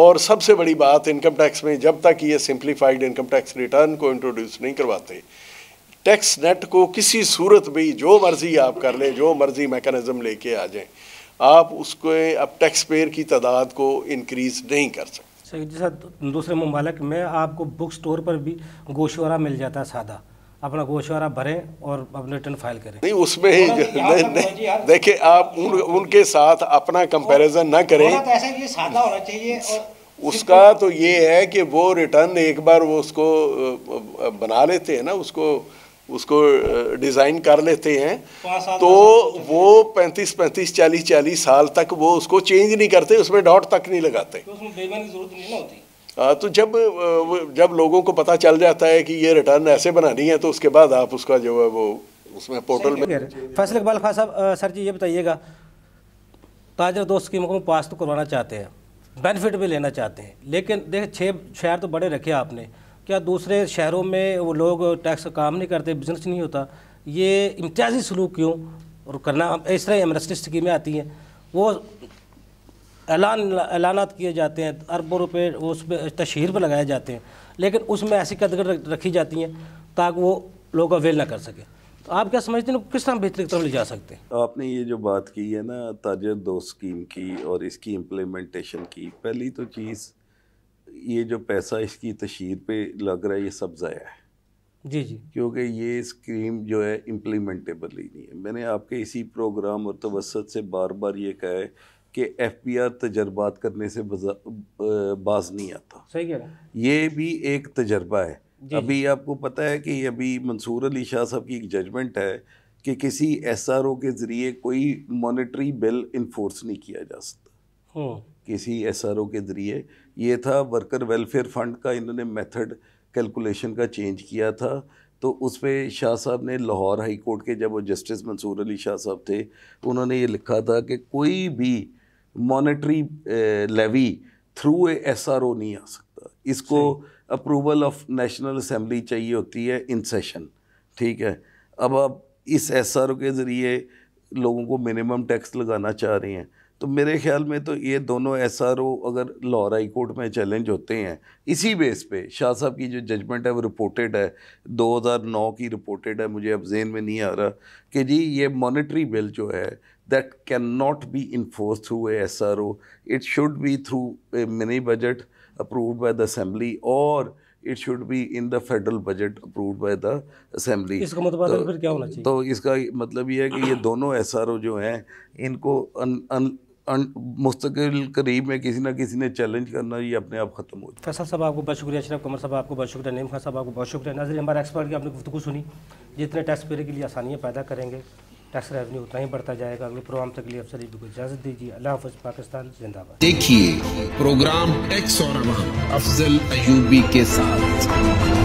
और सबसे बड़ी बात इनकम टैक्स में जब तक ये सिंप्लीफाइड इनकम टैक्स रिटर्न को इंट्रोड्यूस नहीं करवाते, टैक्स नेट को किसी सूरत भी जो मर्ज़ी आप कर लें, जो मर्ज़ी मैकेनिज़्म लेके आ जाएं, आप उसको अब टैक्स पेयर की तादाद को इनक्रीज़ नहीं कर सकते। जैसा दूसरे ममालिक में आपको बुक स्टोर पर भी गोशवारा मिल जाता है, सादा अपना गोशवारा भरें और अपने रिटर्न फाइल करें। नहीं, उसमें ही देखिए आप उन, उनके साथ अपना कंपेरिजन ना करें, सादा होना चाहिए। उसका तो ये है कि वो रिटर्न एक बार वो उसको बना लेते हैं ना, उसको उसको डिज़ाइन कर लेते हैं, तो वो पैंतीस पैंतीस चालीस चालीस साल तक वो उसको चेंज नहीं करते, उसमें डॉट तक नहीं लगाते। तो उसमें बेईमानी की जरूरत नहीं ना होती। हाँ, तो जब जब लोगों को पता चल जाता है कि ये रिटर्न ऐसे बनानी है, तो उसके बाद आप उसका जो है वो उसमें पोर्टल में। फैसल इकबाल खान साहब, सर जी ये बताइएगा, ताजर दोस्त स्कीमों को पास तो करवाना चाहते हैं, बेनिफिट भी लेना चाहते हैं, लेकिन देखिए छः शहर तो बड़े रखे आपने, क्या दूसरे शहरों में वो लोग टैक्स का काम नहीं करते, बिजनेस नहीं होता? ये इम्तियाजी सलूक क्यों और करना? इस तरह एमनेस्टी स्कीमें आती हैं, वो ऐलान ऐलानात किए जाते हैं, अरबों रुपये उस पर तशहर पर लगाए जाते हैं, लेकिन उसमें ऐसी कदगड़ रखी जाती हैं ताकि वो लोग अवेल ना कर सकें। तो आप क्या समझते हैं किस तरह बेहतर तरफ ले जा सकते हैं? आपने ये जो बात की है ना ताजर दोस्त स्कीम की और इसकी इम्प्लीमेंटेशन की, पहली तो चीज़ ये जो पैसा इसकी तशहर पे लग रहा है ये सब ज़ाया है। जी जी, क्योंकि ये स्कीम जो है इम्प्लीमेंटेबल ही नहीं है। मैंने आपके इसी प्रोग्राम और तवसत से बार बार ये कहा है कि एफ बी आर तजर्बात करने से बाज नहीं आता। सही कह रहा है, ये भी एक तजर्बा है। अभी आपको पता है कि अभी मंसूर अली शाह साहब की एक जजमेंट है कि किसी एस आर ओ के ज़रिए कोई मॉनेटरी बिल इन्फोर्स नहीं किया जा सकता किसी एस आर ओ के ज़रिए। ये था वर्कर वेलफेयर फ़ंड का, इन्होंने मेथड कैलकुलेशन का चेंज किया था, तो उस पर शाह साहब ने लाहौर हाई कोर्ट के, जब वो जस्टिस मंसूर अली शाह साहब थे, उन्होंने ये लिखा था कि कोई भी monetary levy through a S R O नहीं आ सकता, इसको अप्रूवल ऑफ नेशनल असेंबली चाहिए होती है इन सेशन। ठीक है, अब आप इस एस आर ओ के ज़रिए लोगों को मिनिमम टैक्स लगाना चाह रहे हैं, तो मेरे ख्याल में तो ये दोनों एस आर ओ अगर लाहौर हाई कोर्ट में चैलेंज होते हैं इसी बेस पे, शाह साहब की जो जजमेंट है वो रिपोर्टेड है, दो हज़ार नौ की रिपोर्टेड है, मुझे अब जेहन में नहीं आ रहा, कि जी ये मॉनेटरी बिल जो है that can not be enforce through a S R O, it should be through a mini budget approved by the assembly or it should be in the federal budget approved by the assembly। इसका मतलब तो, फिर क्या होना चाहिए? तो इसका मतलब ये है कि ये दोनों एस आर ओ जो हैं इनको मुस्तकिल करीब में किसी ना किसी ने चैलेंज करना, ये अपने आप ख़त्म हो जाए। फैसल साहब आपको बहुत शुक्रिया, अशरफ कमर साहब आपको बहुत शुक्रिया, नीम खान साहब आपको बहुत शुक्रिया। नाज़रीन हमारे एक्सपर्ट की आपने गुफ्तगू सुनी, जितने टैक्स पेयर के लिए आसानियाँ पैदा करेंगे टैक्स रेवेन्यू उतना ही बढ़ता जाएगा। अगले प्रोग्राम तक लिए अफजल अय्यूबी को इजाज़त दीजिए। अल्लाह हाफ़िज़, पाकिस्तान जिंदाबाद। देखिए प्रोग्राम टैक्स और अफजल अय्यूबी के साथ।